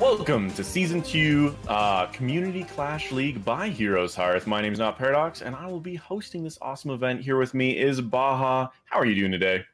Welcome to Season 2 Community Clash League by Heroes Hearth. My name is Not Paradox, and I will be hosting this awesome event. Here with me is Baha. How are you doing today?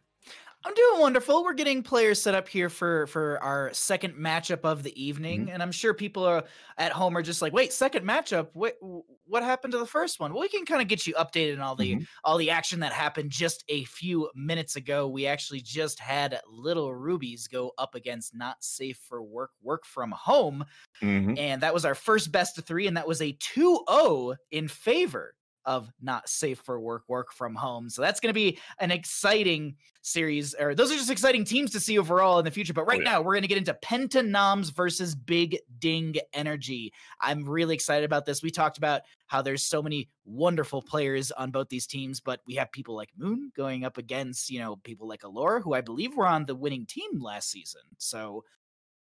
I'm doing wonderful. We're getting players set up here for our second matchup of the evening, and I'm sure people are at home are just like, "Wait, second matchup? What happened to the first one?" Well, we can kind of get you updated on all the action that happened just a few minutes ago. We actually just had Little Rubies go up against Not Safe for Work, Work from Home, and that was our first best of three, and that was a 2-0 in favor of Not Safe for Work, Work from Home. So that's going to be an exciting series, or those are just exciting teams to see overall in the future. But now we're going to get into Pentanoms versus Big Ding Energy. I'm really excited about this. We talked about how there's so many wonderful players on both these teams, but we have people like Moon going up against, you know, people like Allura, who I believe were on the winning team last season. So,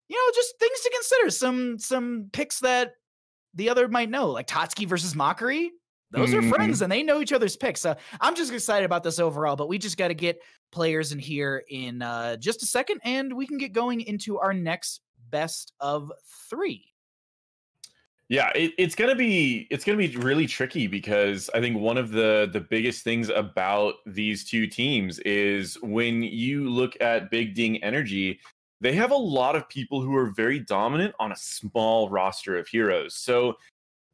you know, just things to consider. Some picks that the other might know, like Totsky versus Mockery. Those are friends, and they know each other's picks. So I'm just excited about this overall, but we just got to get players in here in just a second, and we can get going into our next best of three. Yeah, it's gonna be really tricky, because I think one of the biggest things about these two teams is when you look at Big Ding Energy, they have a lot of people who are very dominant on a small roster of heroes. So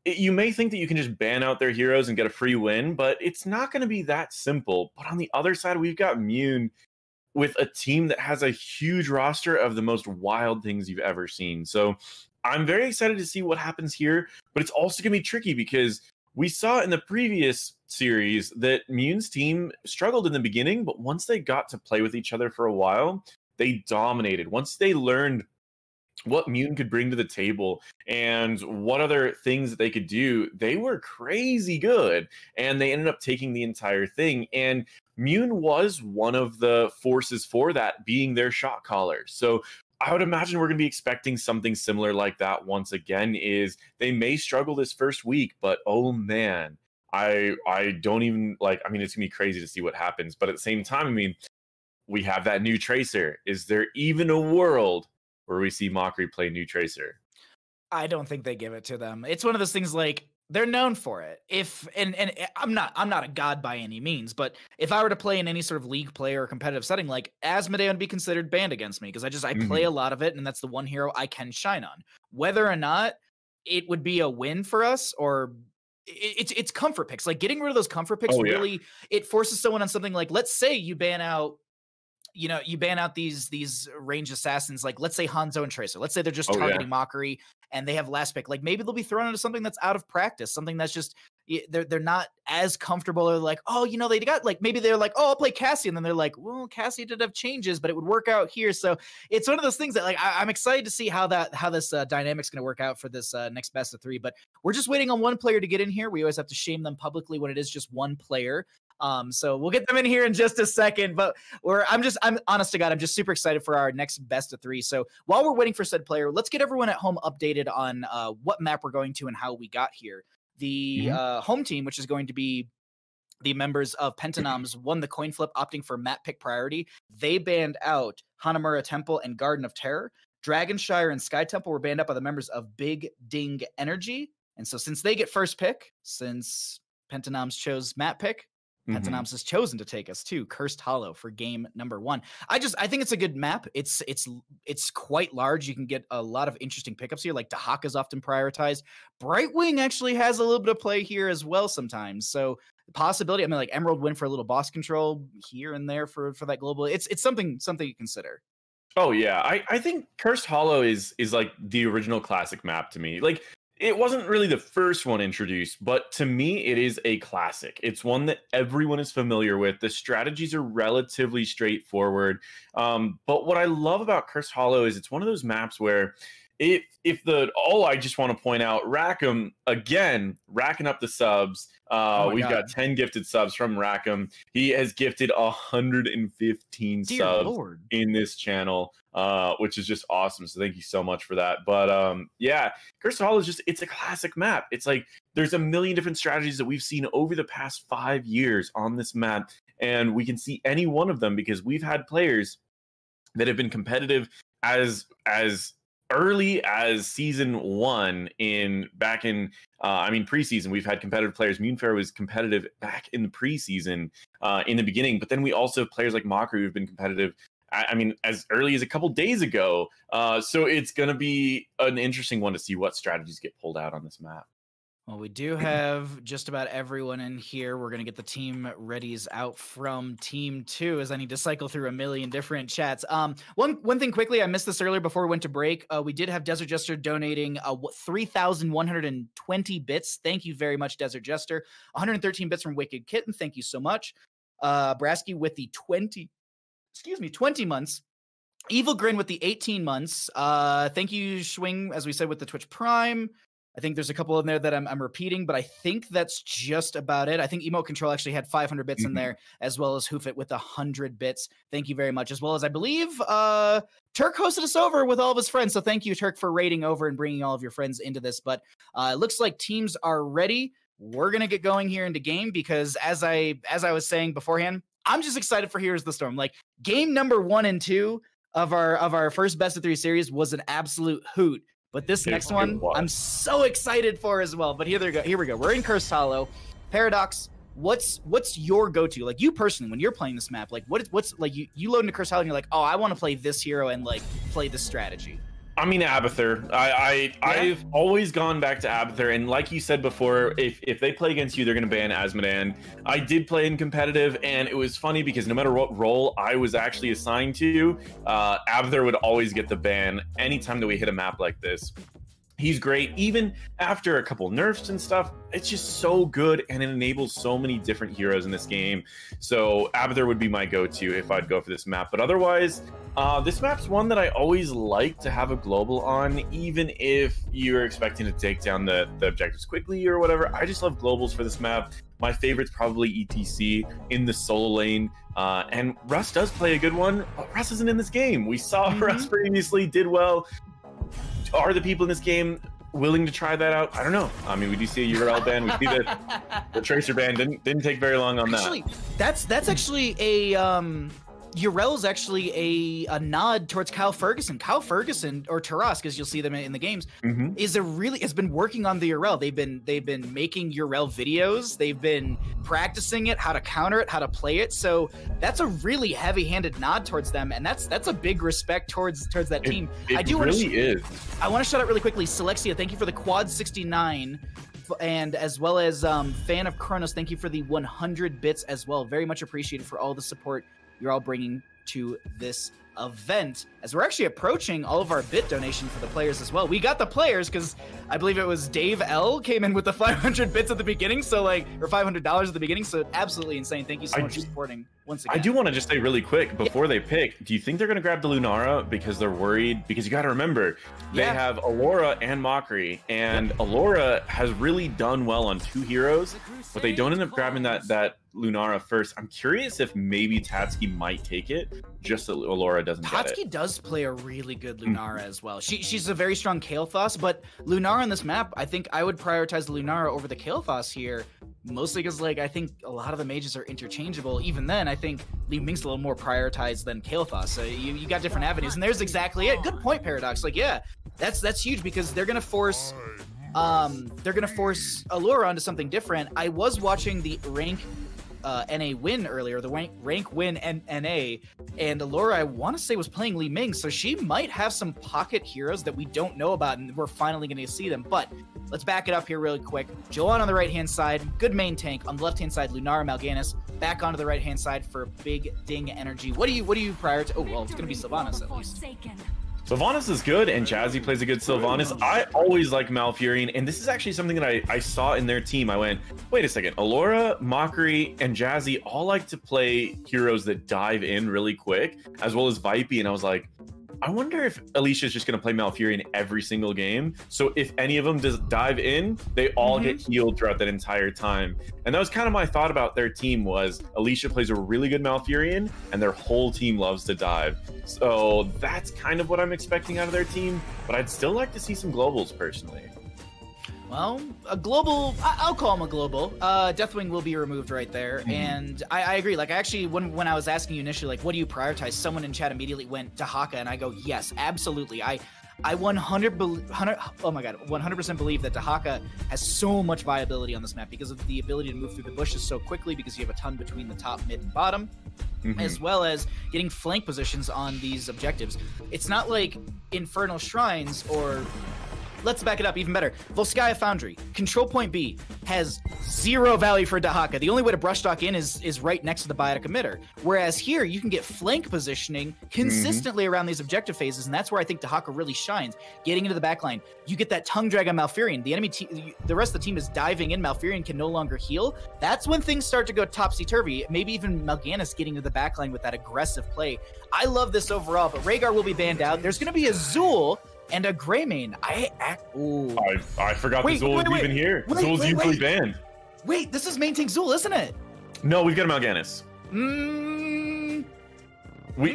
you may think that you can just ban out their heroes and get a free win, but it's not going to be that simple. But on the other side, we've got Mune with a team that has a huge roster of the most wild things you've ever seen. So I'm very excited to see what happens here, but it's also going to be tricky, because we saw in the previous series that Mune's team struggled in the beginning, but once they got to play with each other for a while, they dominated. Once they learned what Mune could bring to the table and what other things that they could do, they were crazy good, and they ended up taking the entire thing. And Mune was one of the forces for that, being their shot caller. So I would imagine we're going to be expecting something similar like that once again. Is they may struggle this first week, but oh man, I don't even, like, I mean, it's gonna be crazy to see what happens. But at the same time, I mean, we have that new Tracer. Is there even a world where we see Mockery play new Tracer? I don't think they give it to them. It's one of those things, like, they're known for it. If and I'm not a god by any means, but if I were to play in any sort of league play or competitive setting, like Asmodee would be considered banned against me, because I play a lot of it, and that's the one hero I can shine on. Whether or not it would be a win for us, or it's comfort picks. Like, getting rid of those comfort picks really it forces someone on something. Like, let's say you ban out, you know, you ban out these range assassins, like let's say Hanzo and Tracer. Let's say they're just targeting Mockery and they have last pick. Like, maybe they'll be thrown into something that's out of practice, something that's just they're not as comfortable, or like, oh, you know, they got, like, maybe they're like, oh, I'll play Cassie, and then they're like, well, Cassie did have changes, but it would work out here. So it's one of those things that, like, I'm excited to see how this dynamic's gonna work out for this next best of three. But we're just waiting on one player to get in here. We always have to shame them publicly when it is just one player. So we'll get them in here in just a second, but I'm honest to God, I'm just super excited for our next best of three. So while we're waiting for said player, let's get everyone at home updated on what map we're going to and how we got here. The home team, which is going to be the members of Pentanoms, won the coin flip, opting for map pick priority. They banned out Hanamura Temple and Garden of Terror. Dragonshire and Sky Temple were banned out by the members of Big Ding Energy. And so since they get first pick, since Pentanoms chose map pick, Pentanoms has chosen to take us to Cursed Hollow for game number 1. I think it's a good map. It's quite large. You can get a lot of interesting pickups here. Like, Dahaka is often prioritized. Brightwing actually has a little bit of play here as well sometimes. So possibility, I mean, like Emerald Wind for a little boss control here and there for that global. It's something to consider. Oh yeah, I think Cursed Hollow is like the original classic map to me. Like, it wasn't really the first one introduced, but to me, it is a classic. It's one that everyone is familiar with. The strategies are relatively straightforward. But what I love about Cursed Hollow is it's one of those maps where I just want to point out Rackham, again, racking up the subs. We've got 10 gifted subs from Rackham. He has gifted 115 subs in this channel, which is just awesome. So thank you so much for that. But yeah, Cursed Hollow is just, it's a classic map. It's like, there's a million different strategies that we've seen over the past 5 years on this map, and we can see any one of them, because we've had players that have been competitive as early as season one preseason. We've had competitive players. Munfair was competitive back in the preseason in the beginning, but then we also have players like Mockery who've been competitive, I mean, as early as a couple days ago. So it's going to be an interesting one to see what strategies get pulled out on this map. Well, we do have just about everyone in here. We're going to get the team readies out from Team 2, as I need to cycle through a million different chats. One thing quickly, I missed this earlier before we went to break. We did have Desert Jester donating 3,120 bits. Thank you very much, Desert Jester. 113 bits from Wicked Kitten. Thank you so much. Brasky with the 20 months. Evil Grin with the 18 months. Thank you, Schwing, as we said, with the Twitch Prime. I think there's a couple in there that I'm repeating, but I think that's just about it. I think Emote Control actually had 500 bits in there, as well as Hoofit with 100 bits. Thank you very much. As well as, I believe, Turk hosted us over with all of his friends. So thank you, Turk, for raiding over and bringing all of your friends into this. But it looks like teams are ready. We're going to get going here into game because, as I was saying beforehand, I'm just excited for Heroes of the Storm. Like, game number 1 and 2 of our first Best of 3 series was an absolute hoot. But this next one, I'm so excited for as well. But here they go. Here we go. We're in Cursed Hollow. Paradox, what's your go-to? Like, you personally, when you're playing this map, like, what's like, you load into Cursed Hollow and you're like, oh, I want to play this hero and, like, play this strategy. I mean, Abathur. I've always gone back to Abathur, and like you said before, if they play against you, they're going to ban Asmodan. I did play in competitive, and it was funny because no matter what role I was actually assigned to, Abathur would always get the ban anytime that we hit a map like this. He's great, even after a couple nerfs and stuff. It's just so good, and it enables so many different heroes in this game. So Abathur would be my go-to if I'd go for this map. But otherwise, this map's one that I always like to have a global on, even if you're expecting to take down the objectives quickly or whatever. I just love globals for this map. My favorite's probably ETC in the solo lane. And Russ does play a good one, but Russ isn't in this game. We saw Russ previously, did well. Are the people in this game willing to try that out? I don't know. I mean, we do see a URL ban. We see the Tracer ban didn't take very long on that. Actually, that's actually a URL's actually a nod towards Kyle Ferguson. Kyle Ferguson, or Taras, because you'll see them in the games, has been working on the URL. They've been making URL videos. They've been practicing it, how to counter it, how to play it. So that's a really heavy-handed nod towards them, and that's a big respect towards that team. I want to shout out really quickly, Selexia, thank you for the quad 69. And as well as Fan of Kronos, thank you for the 100 bits as well. Very much appreciated for all the support you're all bringing to this event, as we're actually approaching all of our bit donation for the players as well. We got the players because I believe it was Dave L came in with the 500 bits at the beginning, so like, or $500 at the beginning, so absolutely insane. Thank you so much for supporting once again. I do want to just say really quick before they pick, do you think they're going to grab the Lunara because they're worried? Because you got to remember, they have Allura and Mockery, and Allura has really done well on two heroes, but they don't end up grabbing that Lunara first. I'm curious if maybe Tatsuki might take it, just that Allura doesn't get it. Tatsuki does play a really good Lunara as well. She's a very strong Kael'thas, but Lunara on this map, I think I would prioritize Lunara over the Kael'thas here, mostly because, like, I think a lot of the mages are interchangeable. Even then, I think Liu Ming's a little more prioritized than Kael'thas, so you got different avenues, and there's exactly it. Good point, Paradox. Like, yeah, that's huge because they're going to force... Allura onto something different. I was watching the rank NA win earlier, the rank win and NA, and Allura, I want to say, was playing Li Ming, so she might have some pocket heroes that we don't know about, and we're finally going to see them. But let's back it up here really quick. Joanne on the right hand side, good main tank. On the left hand side, Lunara, Mal'Ganis. Back onto the right hand side for big ding energy. What do you prioritize? Oh, well, it's going to be Sylvanas at least. Sylvanas is good, and Jazzy plays a good Sylvanas. I always like Malfurion, and this is actually something that I saw in their team. I went, wait a second, Allura, Mockery, and Jazzy all like to play heroes that dive in really quick, as well as Vipi, and I was like, I wonder if Alicia's just going to play Malfurion every single game. So if any of them does dive in, they all get healed throughout that entire time. And that was kind of my thought about their team was Alicia plays a really good Malfurion and their whole team loves to dive. So that's kind of what I'm expecting out of their team, but I'd still like to see some globals personally. Well, a global, I'll call him a global. Deathwing will be removed right there. And I agree. Like, I actually, when I was asking you initially, like, what do you prioritize? Someone in chat immediately went to Haka, and I go, yes, absolutely. I I 100% believe that Dahaka has so much viability on this map because of the ability to move through the bushes so quickly, because you have a ton between the top, mid, and bottom, as well as getting flank positions on these objectives. It's not like Infernal Shrines or... Let's back it up even better. Volskaya Foundry, Control Point B, has zero value for Dahaka. The only way to brush dock in is right next to the Biotic Emitter. Whereas here, you can get flank positioning consistently around these objective phases, and that's where I think Dahaka really shines. Getting into the backline, you get that tongue drag on Malfurion. The enemy, the rest of the team is diving in. Malfurion can no longer heal. That's when things start to go topsy-turvy. Maybe even Mal'Ganis getting into the backline with that aggressive play. I love this overall, but Rhaegar will be banned out. There's going to be Azul and a Greymane. I forgot the Zul's even here. Zul's usually banned. Wait, this is main tank Zul, isn't it? No, we've got a Mal'Ganis.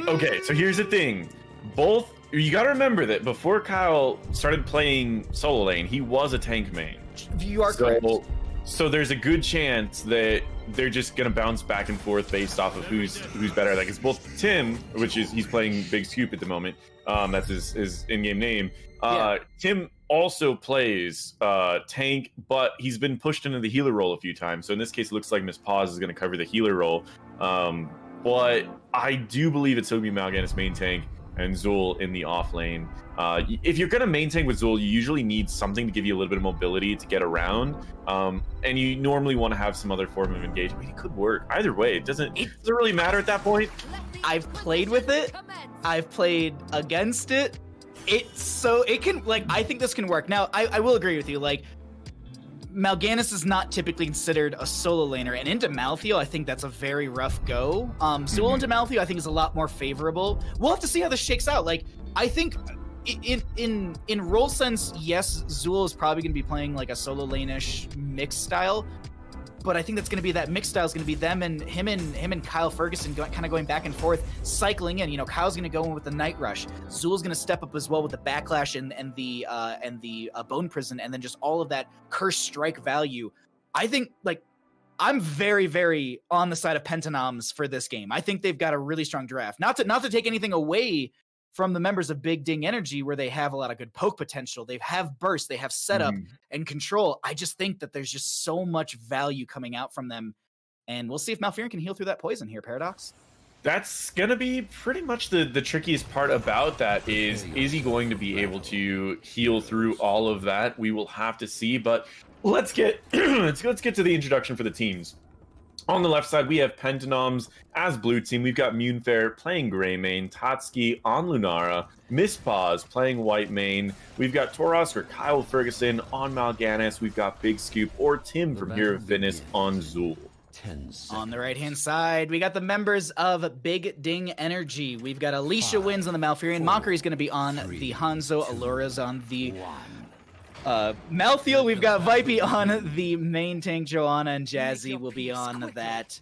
Okay, so here's the thing. Both, you gotta remember that before Kyle started playing solo lane, he was a tank main. You are correct. So there's a good chance that they're just gonna bounce back and forth based off of who's better. Like, it's both Tim, which is he's playing Big Scoop at the moment. That's his in-game name. Tim also plays tank, but he's been pushed into the healer role a few times. So in this case, it looks like Miss Paws is gonna cover the healer role. But I do believe it's gonna be Mal'Ganis main tank and Zul in the off lane. If you're gonna main tank with Zul, you usually need something to give you a little bit of mobility to get around. And you normally wanna have some other form of engagement. I mean, it could work either way. It doesn't really matter at that point. I've played with it. I've played against it. I think this can work. Now, I will agree with you. Like, Mal'Ganis is not typically considered a solo laner, and into Malthiel, I think that's a very rough go. Zul into Malthiel, I think, is a lot more favorable. We'll have to see how this shakes out. Like, I think in role sense, yes, Zul is probably going to be playing like a solo lane-ish mixed style, but I think that's going to be that mixed style is going to be them and him and Kyle Ferguson kind of going back and forth, cycling in. You know, Kyle's going to go in with the Night Rush. Zul's going to step up as well with the Backlash and the Bone Prison, and then just all of that Curse Strike value. I think, like, I'm very, very on the side of Pentanoms for this game. I think they've got a really strong draft. Not to take anything away from the members of Big Ding Energy, where they have a lot of good poke potential. They have burst, they have setup and control. I just think that there's just so much value coming out from them. And we'll see if Malfurion can heal through that poison here, Paradox. That's going to be pretty much the trickiest part about that is he going to be able to heal through all of that? We will have to see, but let's get, let's get to the introduction for the teams. On the left side, we have Pentanoms as blue team. We've got Munefair playing gray main, Tatsuki on Lunara, Miss Paws playing white main. We've got Tauros or Kyle Ferguson on Mal'Ganis. We've got Big Scoop or Tim from Hero of Fitness on Zul. On the right-hand side, we got the members of Big Ding Energy. We've got Alicia Wins on the Malfurion. Mockery's going to be on the Hanzo. Allura's on the... Malthiel, we've got Vipey on the main tank. Joanna and Jazzy will be on that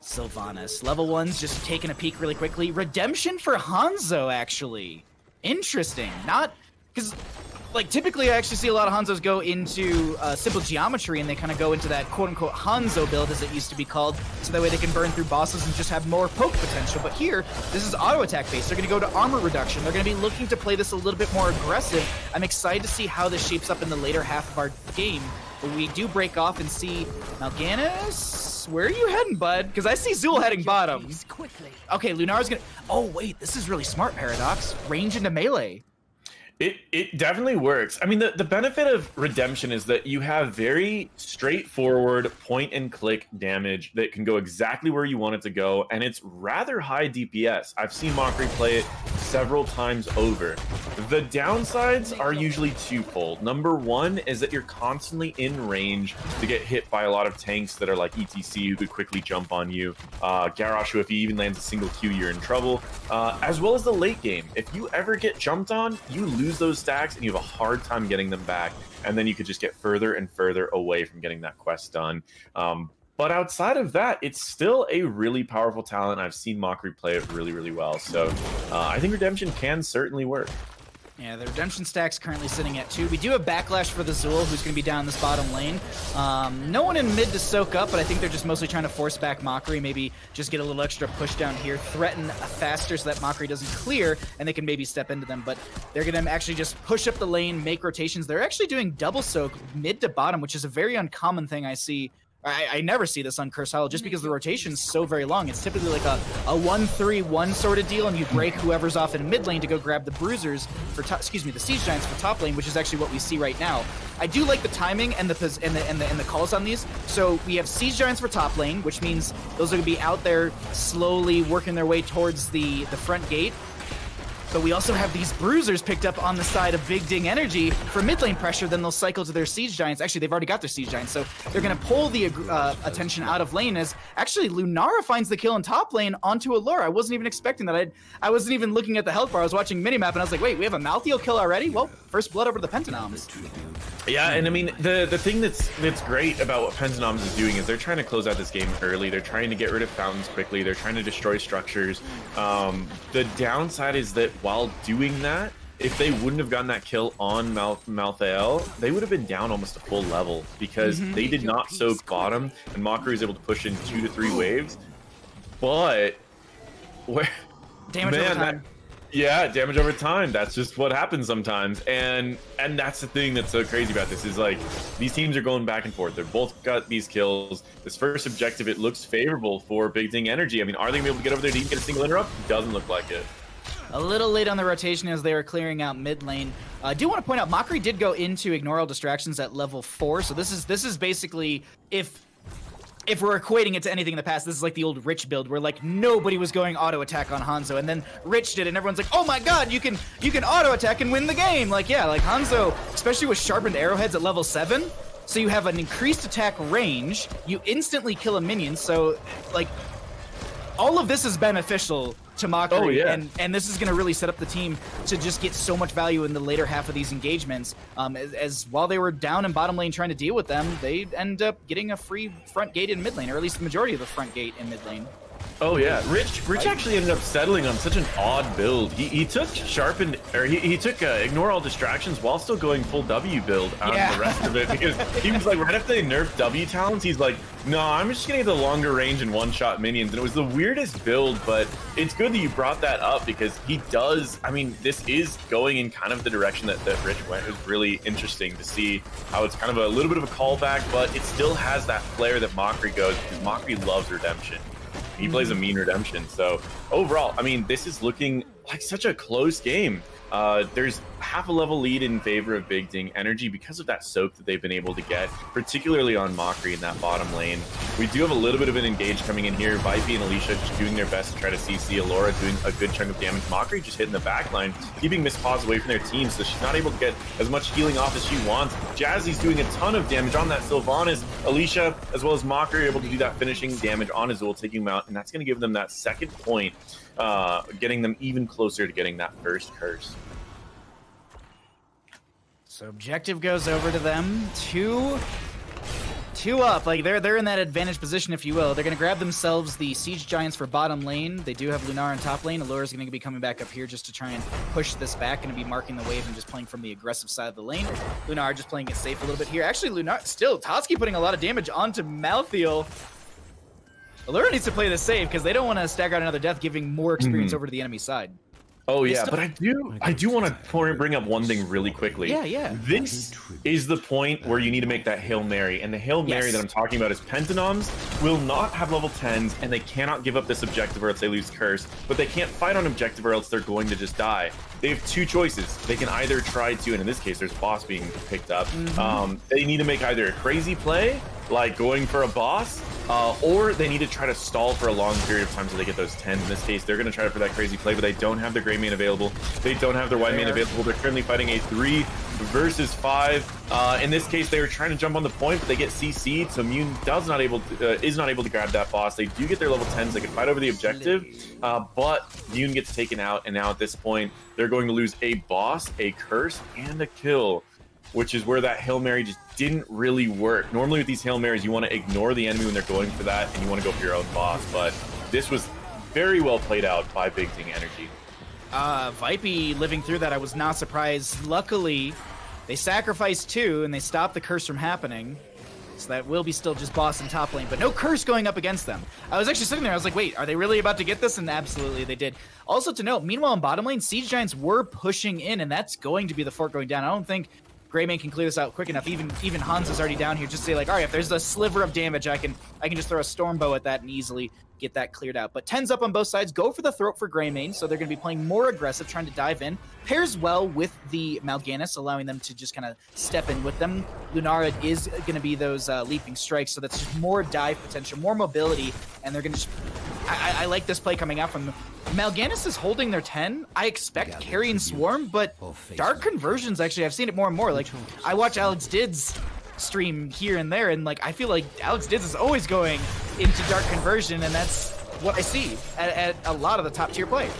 Sylvanas. Level 1's just taking a peek really quickly. Redemption for Hanzo, actually. Interesting. Not... because, like, typically I actually see a lot of Hanzos go into Simple Geometry, and they kind of go into that quote-unquote Hanzo build, as it used to be called, so that way they can burn through bosses and just have more poke potential. But here, this is auto-attack based. They're going to go to armor reduction. They're going to be looking to play this a little bit more aggressive. I'm excited to see how this shapes up in the later half of our game. But we do break off and see Mal'Ganis. Where are you heading, bud? Because I see Zul heading bottom. Okay, Lunara's going to... Oh, wait, this is really smart, Paradox. Range into melee. It definitely works. I mean, the benefit of Redemption is that you have very straightforward point-and-click damage that can go exactly where you want it to go, and it's rather high DPS. I've seen Mockery play it several times over. The downsides are usually twofold. Number one is that you're constantly in range to get hit by a lot of tanks that are like ETC, who could quickly jump on you. Garrosh, who if he even lands a single Q, you're in trouble. As well as the late game. If you ever get jumped on, you lose those stacks and you have a hard time getting them back. And then you could just get further and further away from getting that quest done. But outside of that, it's still a really powerful talent. I've seen Mockery play it really, really well. So I think Redemption can certainly work. Yeah, the redemption stack's currently sitting at 2. We do have backlash for the Azul, who's going to be down this bottom lane. No one in mid to soak up, but I think they're just mostly trying to force back Mockery, maybe just get a little extra push down here, threaten faster so that Mockery doesn't clear, and they can maybe step into them. But they're going to actually just push up the lane, make rotations. They're actually doing double soak mid to bottom, which is a very uncommon thing I see. I never see this on Curse Hollow just because the rotation's so very long. It's typically like a 1-3-1 sort of deal, and you break whoever's off in mid lane to go grab the bruisers for the Siege Giants for top lane, which is actually what we see right now. I do like the timing and the calls on these. So we have Siege Giants for top lane, which means those are going to be out there slowly working their way towards the front gate. But we also have these bruisers picked up on the side of Big Ding Energy for mid lane pressure. Then they'll cycle to their Siege Giants. Actually, they've already got their Siege Giants, so they're going to pull the attention out of lane as actually Lunara finds the kill in top lane onto Allura. I wasn't even expecting that. I wasn't even looking at the health bar. I was watching minimap, and I was like, wait, we have a Malthiel kill already? Well, first blood over to the Pentanoms. Yeah, and I mean, the thing that's great about what Pentanoms is doing is they're trying to close out this game early. They're trying to get rid of fountains quickly. They're trying to destroy structures. The downside is that while doing that, if they wouldn't have gotten that kill on Malthael, they would have been down almost a full level because they did not soak bottom, and Mockery is able to push in 2 to 3 waves. But where damage over time. Yeah, damage over time. That's just what happens sometimes. And that's the thing that's so crazy about this is like these teams are going back and forth. They've both got these kills. This first objective, it looks favorable for Big Ding Energy. I mean, are they gonna be able to get over there to even get a single interrupt? Doesn't look like it. A little late on the rotation as they were clearing out mid lane. I do want to point out Mockery did go into Ignore All Distractions at level 4, so this is basically if we're equating it to anything in the past, this is like the old Rich build where like nobody was going auto attack on Hanzo, and then Rich did, and everyone's like, oh my god, you can auto attack and win the game. Like yeah, like Hanzo, especially with sharpened arrowheads at level 7. So you have an increased attack range. You instantly kill a minion. So like all of this is beneficial to Mockery, oh, yeah. and this is going to really set up the team to just get so much value in the later half of these engagements. As while they were down in bottom lane trying to deal with them, they end up getting a free front gate in mid lane, or at least the majority of the front gate in mid lane. Oh yeah, Rich actually ended up settling on such an odd build. He took sharpened, or he took Ignore All Distractions while still going full W build on the rest of it, because he was like, right after they nerfed W talents, he's like, no, I'm just gonna get the longer range and one-shot minions. And it was the weirdest build, but it's good that you brought that up because he does, I mean, this is going in kind of the direction that Rich went. It was really interesting to see how it's kind of a little bit of a callback, but it still has that flair that Mockery goes, because Mockery loves redemption. He plays a mean redemption. So overall, I mean, this is looking like such a close game. There's half a level lead in favor of Big Ding Energy because of that soak that they've been able to get, particularly on Mockery in that bottom lane. We do have a little bit of an engage coming in here. Vipey and Alicia just doing their best to try to CC Allura, doing a good chunk of damage. Mockery just hitting the back line, keeping Miss Paws away from their team, so she's not able to get as much healing off as she wants. Jazzy's doing a ton of damage on that Sylvanas. Alicia, as well as Mockery, able to do that finishing damage on Azul, taking him out, and that's going to give them that second point, getting them even closer to getting that first curse. So objective goes over to them. Two up. Like they're in that advantage position, if you will. They're gonna grab themselves the Siege Giants for bottom lane. They do have Lunara in top lane. Allura's gonna be coming back up here just to try and push this back. Gonna be marking the wave and just playing from the aggressive side of the lane. Lunara just playing it safe a little bit here. Actually, Lunara still Toski putting a lot of damage onto Malthiel. Allura needs to play this safe because they don't want to stack out another death, giving more experience over to the enemy side. Oh yeah, but I do want to bring up one thing really quickly. Yeah. This is the point where you need to make that Hail Mary, and the Hail Mary that I'm talking about is Pentanoms will not have level 10s, and they cannot give up this objective or else they lose curse, but they can't fight on objective or else they're going to just die. They have two choices. They can either try to, and in this case, there's a boss being picked up. They need to make either a crazy play, like going for a boss, or they need to try to stall for a long period of time so they get those 10s. In this case, they're going to try for that crazy play, but they don't have their gray main available. They don't have their white main available. They're currently fighting a 3 versus 5. In this case, they were trying to jump on the point, but they get CC'd, so Mune is not able to grab that boss. They do get their level 10s. They can fight over the objective, but Mune gets taken out, and now at this point, they're going to lose a boss, a curse, and a kill, which is where that Hail Mary just didn't really work. Normally with these Hail Marys, you want to ignore the enemy when they're going for that, and you want to go for your own boss, but this was very well played out by Big Ding Energy. Vipey living through that, I was not surprised. Luckily, they sacrificed two, and they stopped the curse from happening. So that will be still just boss in top lane, but no curse going up against them. I was actually sitting there, I was like, wait, are they really about to get this? And absolutely they did. Also to note, meanwhile in bottom lane, Siege Giants were pushing in, and that's going to be the fort going down. I don't think Greymane can clear this out quick enough. Even Hans is already down here, just to say like, all right, if there's a sliver of damage, I can just throw a storm bow at that and easily get that cleared out. But 10's up on both sides, go for the throat for Greymane, so they're going to be playing more aggressive, trying to dive in. Pairs well with the Mal'Ganis, allowing them to just kind of step in with them. Lunara is going to be those leaping strikes, so that's just more dive potential, more mobility, and they're going to just... I like this play coming out from them. Mal'Ganis is holding their 10. I expect carry and swarm, but dark conversions, actually, I've seen it more and more. Like, I watch Alex Didd's stream here and there, and like I feel like Alex Didd's is always going into dark conversion, and that's what I see at a lot of the top tier play.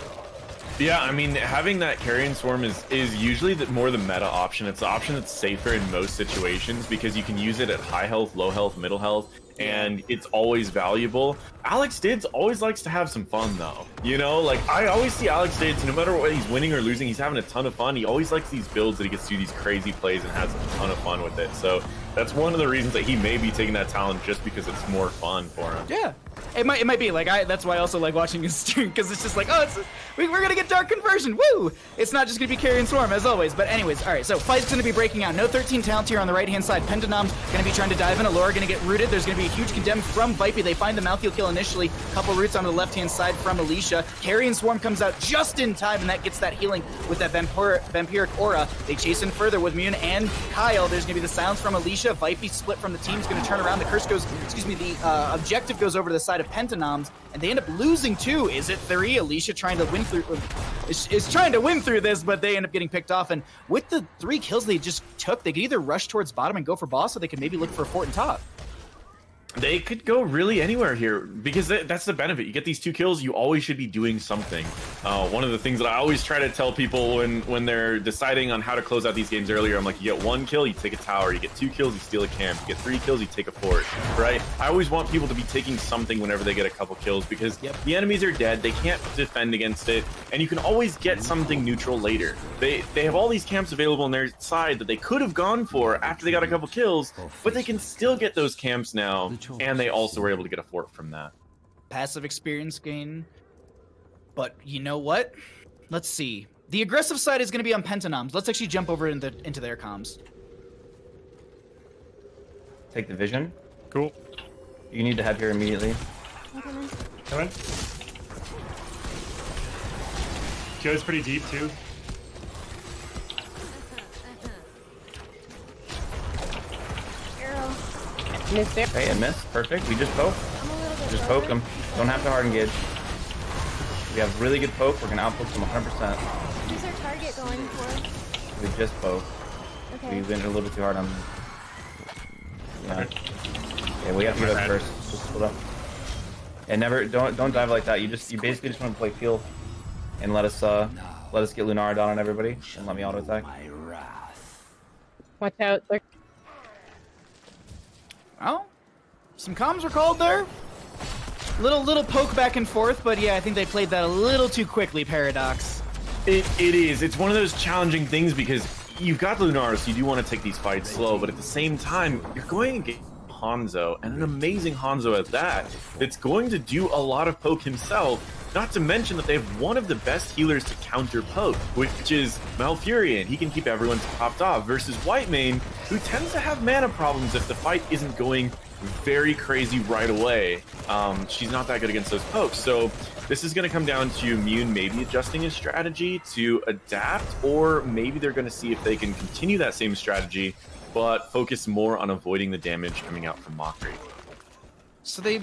Yeah, I mean, having that carry and swarm is usually more the meta option. It's the option that's safer in most situations because you can use it at high health, low health, middle health, and it's always valuable. Alex Didd's always likes to have some fun, though. You know, like, I always see Alex Didd's, no matter what he's winning or losing, he's having a ton of fun. He always likes these builds that he gets to do these crazy plays and has a ton of fun with it. So that's one of the reasons that he may be taking that talent, just because it's more fun for him. Yeah, it might be. Like, that's why I also like watching his stream, because it's just like, oh, we're going to get dark conversion. Woo! It's not just going to be carry and swarm, as always. But anyways, all right, so fight's going to be breaking out. No 13 talent here on the right-hand side. Pentanom's going to be trying to dive in. Allura going to get rooted. There's going to be a huge condemn from Vipey. They find the Mal'Thil kill initially. Couple roots onto the left-hand side from Alicia. Carry and swarm comes out just in time, and that gets that healing with that vampiric aura. They chase in further with Mune and Kyle. There's going to be the silence from Alicia. Vipey split from the team is going to turn around. The curse goes, excuse me, the objective goes over to the side of Pentanom's, and they end up losing two. Is it three? Alicia trying to win through, is trying to win through this, but they end up getting picked off. And with the 3 kills they just took, they could either rush towards bottom and go for boss, or they could maybe look for a fort and top. They could go really anywhere here, because that's the benefit. You get these 2 kills, you always should be doing something. One of the things that I always try to tell people when they're deciding on how to close out these games earlier, I'm like, you get 1 kill, you take a tower. You get 2 kills, you steal a camp. You get 3 kills, you take a fort, right? I always want people to be taking something whenever they get a couple kills, because the enemies are dead. They can't defend against it, and you can always get something neutral later. They have all these camps available on their side that they could have gone for after they got a couple kills, but they can still get those camps now. And they also were able to get a fort from that. Passive experience gain. But you know what? Let's see. The aggressive side is going to be on Pentanom's. Let's actually jump over into their comms. Take the vision. Cool. You need to head here immediately. Come in. Joe's pretty deep too. Missed there. Hey, I missed. Perfect. We just poke. Just poke them. Don't have to hard engage. We have really good poke. We're going to outpoke them 100%. Who's our target going for? We just poke. Okay. We went a little bit too hard on them. Yeah. Okay, we have to split up first. Just split up. And never, don't dive like that. You basically just want to play field and let us get Lunara down on everybody and let me auto attack. Watch out. Well, some comms were called there. Little poke back and forth, but yeah, I think they played that a little too quickly, Paradox. It is. It's one of those challenging things because you've got the Lunara, so you do want to take these fights slow, but at the same time, you're going to get Hanzo, and an amazing Hanzo at that, that's going to do a lot of poke himself. Not to mention that they have one of the best healers to counter poke, which is Malfurion. He can keep everyone topped off versus Whitemane, who tends to have mana problems if the fight isn't going very crazy right away. She's not that good against those pokes. So this is going to come down to Mune maybe adjusting his strategy to adapt, or maybe they're going to see if they can continue that same strategy, but focus more on avoiding the damage coming out from Mockery. So they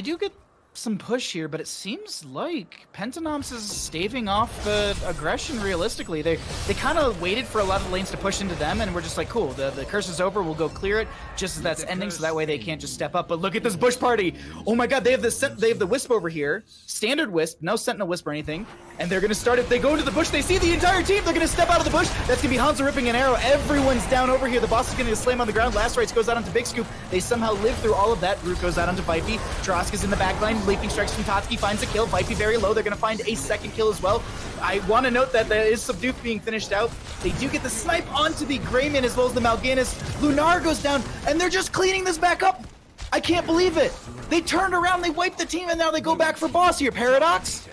do get some push here, but it seems like Pentanom's is staving off the aggression realistically. They kind of waited for a lot of the lanes to push into them, and we're just like, cool, the curse is over, we'll go clear it just as that's ending, so that way they can't just step up. But look at this bush party. Oh my god, they have the Wisp over here. Standard Wisp, no Sentinel Wisp or anything. and they're gonna start it. They go into the bush, they see the entire team, they're gonna step out of the bush. That's gonna be Hanzo ripping an arrow. Everyone's down over here. The boss is gonna get slammed on the ground. Last Rites goes out onto Big Scoop. They somehow live through all of that. Root goes out onto Vipey. Drosk is in the backline. Leaping strikes from Totsky, finds a kill. Vipey very low. They're gonna find a second kill as well. I wanna note that there is Subdued being finished out. They do get the snipe onto the Greyman as well as the Mal'Ganis. Lunar goes down, and they're just cleaning this back up. I can't believe it. They turned around, they wiped the team, and now they go back for boss here, Paradox.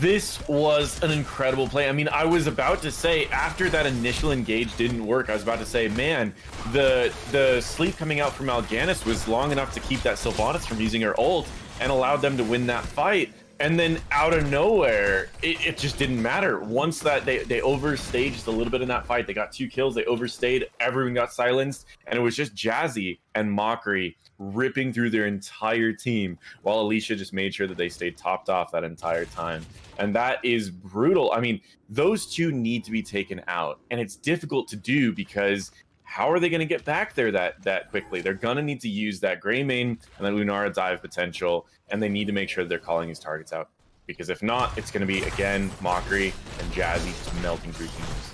This was an incredible play. I mean, I was about to say, after that initial engage didn't work, I was about to say, man, the sleep coming out from Mal'Ganis was long enough to keep that Sylvanas from using her ult and allowed them to win that fight. And then out of nowhere, it just didn't matter. Once that they overstayed just a little bit in that fight, they got 2 kills, they overstayed, everyone got silenced, and it was just Jazzy and Mockery ripping through their entire team while Alicia just made sure that they stayed topped off that entire time. And that is brutal. I mean, those two need to be taken out, and it's difficult to do because how are they going to get back there that quickly? They're going to need to use that Greymane and that Lunara dive potential, and they need to make sure that they're calling these targets out, because if not, it's going to be, again, Mockery and Jazzy just melting through teams.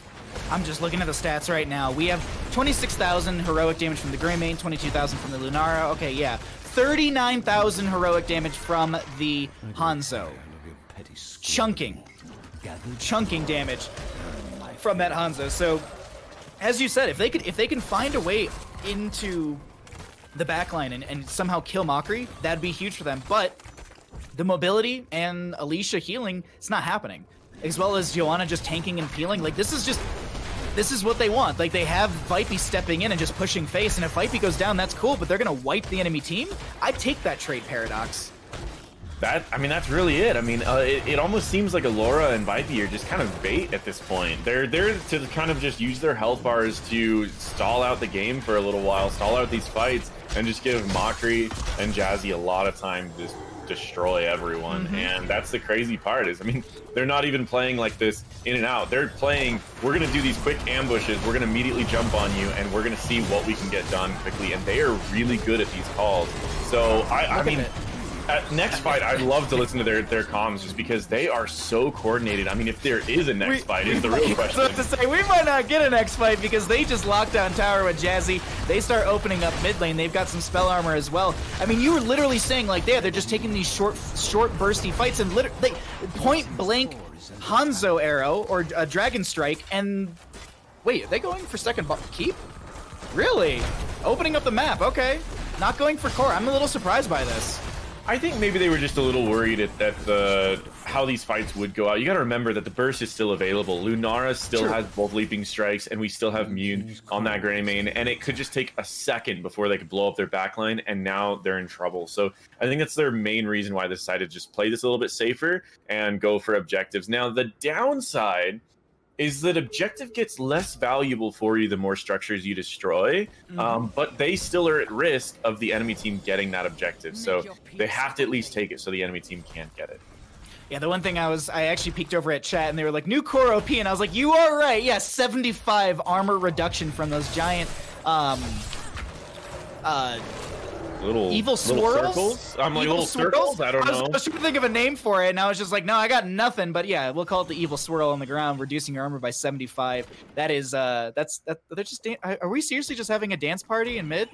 I'm just looking at the stats right now. We have 26,000 heroic damage from the Greymane, 22,000 from the Lunara. Okay, yeah. 39,000 heroic damage from the Hanzo. Chunking damage from that Hanzo. So, as you said, if they can find a way into the backline and somehow kill Mockery, that'd be huge for them. But the mobility and Alicia healing, it's not happening. As well as Joanna just tanking and peeling. Like, this is what they want. Like, they have Vipey stepping in and just pushing face, and if Vipey goes down, that's cool, but they're gonna wipe the enemy team? I'd take that trade, Paradox. That's really it. I mean, it almost seems like Allura and Vipey are just kind of bait at this point. They're there to kind of just use their health bars to stall out the game for a little while, stall out these fights, and just give Mockery and Jazzy a lot of time to just destroy everyone. Mm-hmm. And that's the crazy part is, I mean, they're not even playing like this in and out. They're playing, we're going to do these quick ambushes, we're going to immediately jump on you, and we're going to see what we can get done quickly. And they are really good at these calls. So, I mean... At next fight, I'd love to listen to their comms just because they are so coordinated. I mean, if there is a next fight, is the real question. So to say, we might not get a next fight because they just locked down tower with Jazzy. They start opening up mid lane. They've got some spell armor as well. I mean, you were literally saying like, they're just taking these short bursty fights and they point blank Hanzo arrow or a Dragon Strike and wait, are they going for second keep? Really? Opening up the map? Okay, not going for core. I'm a little surprised by this. I think maybe they were just a little worried at how these fights would go out. You got to remember that the burst is still available. Lunara still has both Leaping Strikes, and we still have Mune on that Greymane, and it could just take a second before they could blow up their backline, and now they're in trouble. So I think that's their main reason why they decided to just play this a little bit safer and go for objectives. Now, the downside is that objective gets less valuable for you the more structures you destroy, but they still are at risk of the enemy team getting that objective. So they have to at least take it so the enemy team can't get it. Yeah, the one thing I actually peeked over at chat and they were like, new core OP, and I was like, you are right. Yeah, 75 armor reduction from those giant little evil swirls? I'm like, little circles? I don't know. I was trying to think of a name for it, and I was just like, no, I got nothing. But yeah, we'll call it the evil swirl on the ground, reducing your armor by 75. That is, they're just, are we seriously just having a dance party in mid?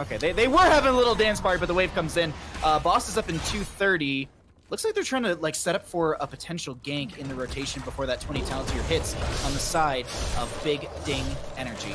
Okay, they were having a little dance party, but the wave comes in. Boss is up in 230. Looks like they're trying to like set up for a potential gank in the rotation before that 20 talent tier hits on the side of Big Ding Energy.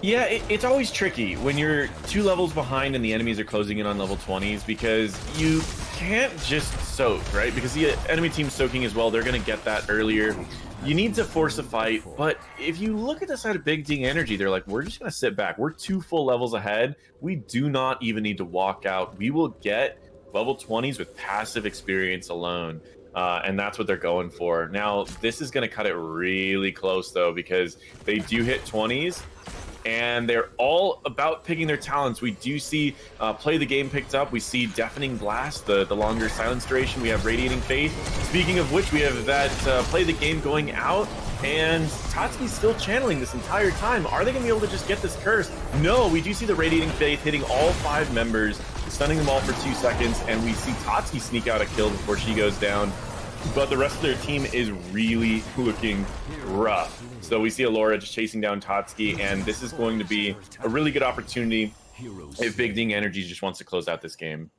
Yeah, it's always tricky when you're 2 levels behind and the enemies are closing in on level 20s because you can't just soak, right? Because the enemy team's soaking as well. They're going to get that earlier. You need to force a fight, but if you look at the side of Big Ding Energy, they're like, we're just going to sit back. We're 2 full levels ahead. We do not even need to walk out. We will get level 20s with passive experience alone. And that's what they're going for. Now, this is going to cut it really close, though, because they do hit 20s. And they're all about picking their talents. We do see Play the Game picked up. We see Deafening Blast, the longer silence duration. We have Radiating Faith. Speaking of which, we have that Play the Game going out. And Totski's still channeling this entire time. Are they going to be able to just get this curse? No, we do see the Radiating Faith hitting all 5 members, stunning them all for 2 seconds. And we see Totski sneak out a kill before she goes down. but the rest of their team is really looking rough. So we see Allura just chasing down Totsky, and this is going to be a really good opportunity if Big Ding Energy just wants to close out this game.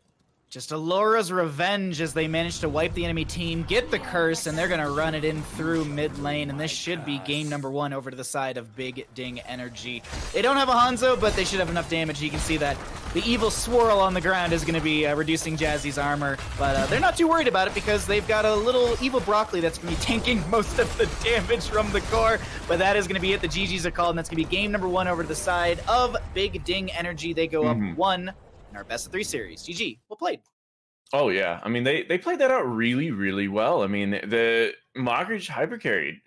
Just Allura's revenge as they manage to wipe the enemy team, get the curse, and they're going to run it in through mid lane, and this should be game number one over to the side of Big Ding Energy. They don't have a Hanzo, but they should have enough damage. You can see that the evil swirl on the ground is going to be reducing Jazzy's armor, but they're not too worried about it because they've got a little evil broccoli that's going to be tanking most of the damage from the core, but that is going to be it. The GG's are called, and that's going to be game number one over to the side of Big Ding Energy. They go up one. In our best of three series. GG, well played. Oh yeah, I mean they played that out really, really well. I mean the Moggridge hypercarried,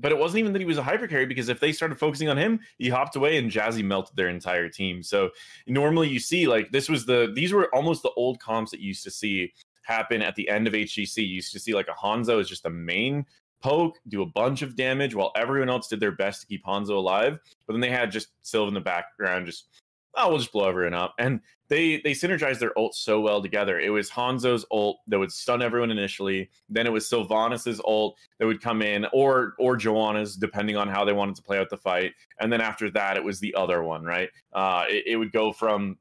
but it wasn't even that he was a hypercarry, because if they started focusing on him, he hopped away and Jazzy melted their entire team. So normally you see like this was these were almost the old comps that you used to see happen at the end of HGC. You used to see like a Hanzo is just a main poke, do a bunch of damage while everyone else did their best to keep Hanzo alive. But then they had just Sylve in the background just, oh, we'll just blow everyone up. And they synergized their ults so well together. It was Hanzo's ult that would stun everyone initially. Then it was Sylvanas' ult that would come in, or Joanna's, depending on how they wanted to play out the fight. And then after that, it was the other one, right? It would go from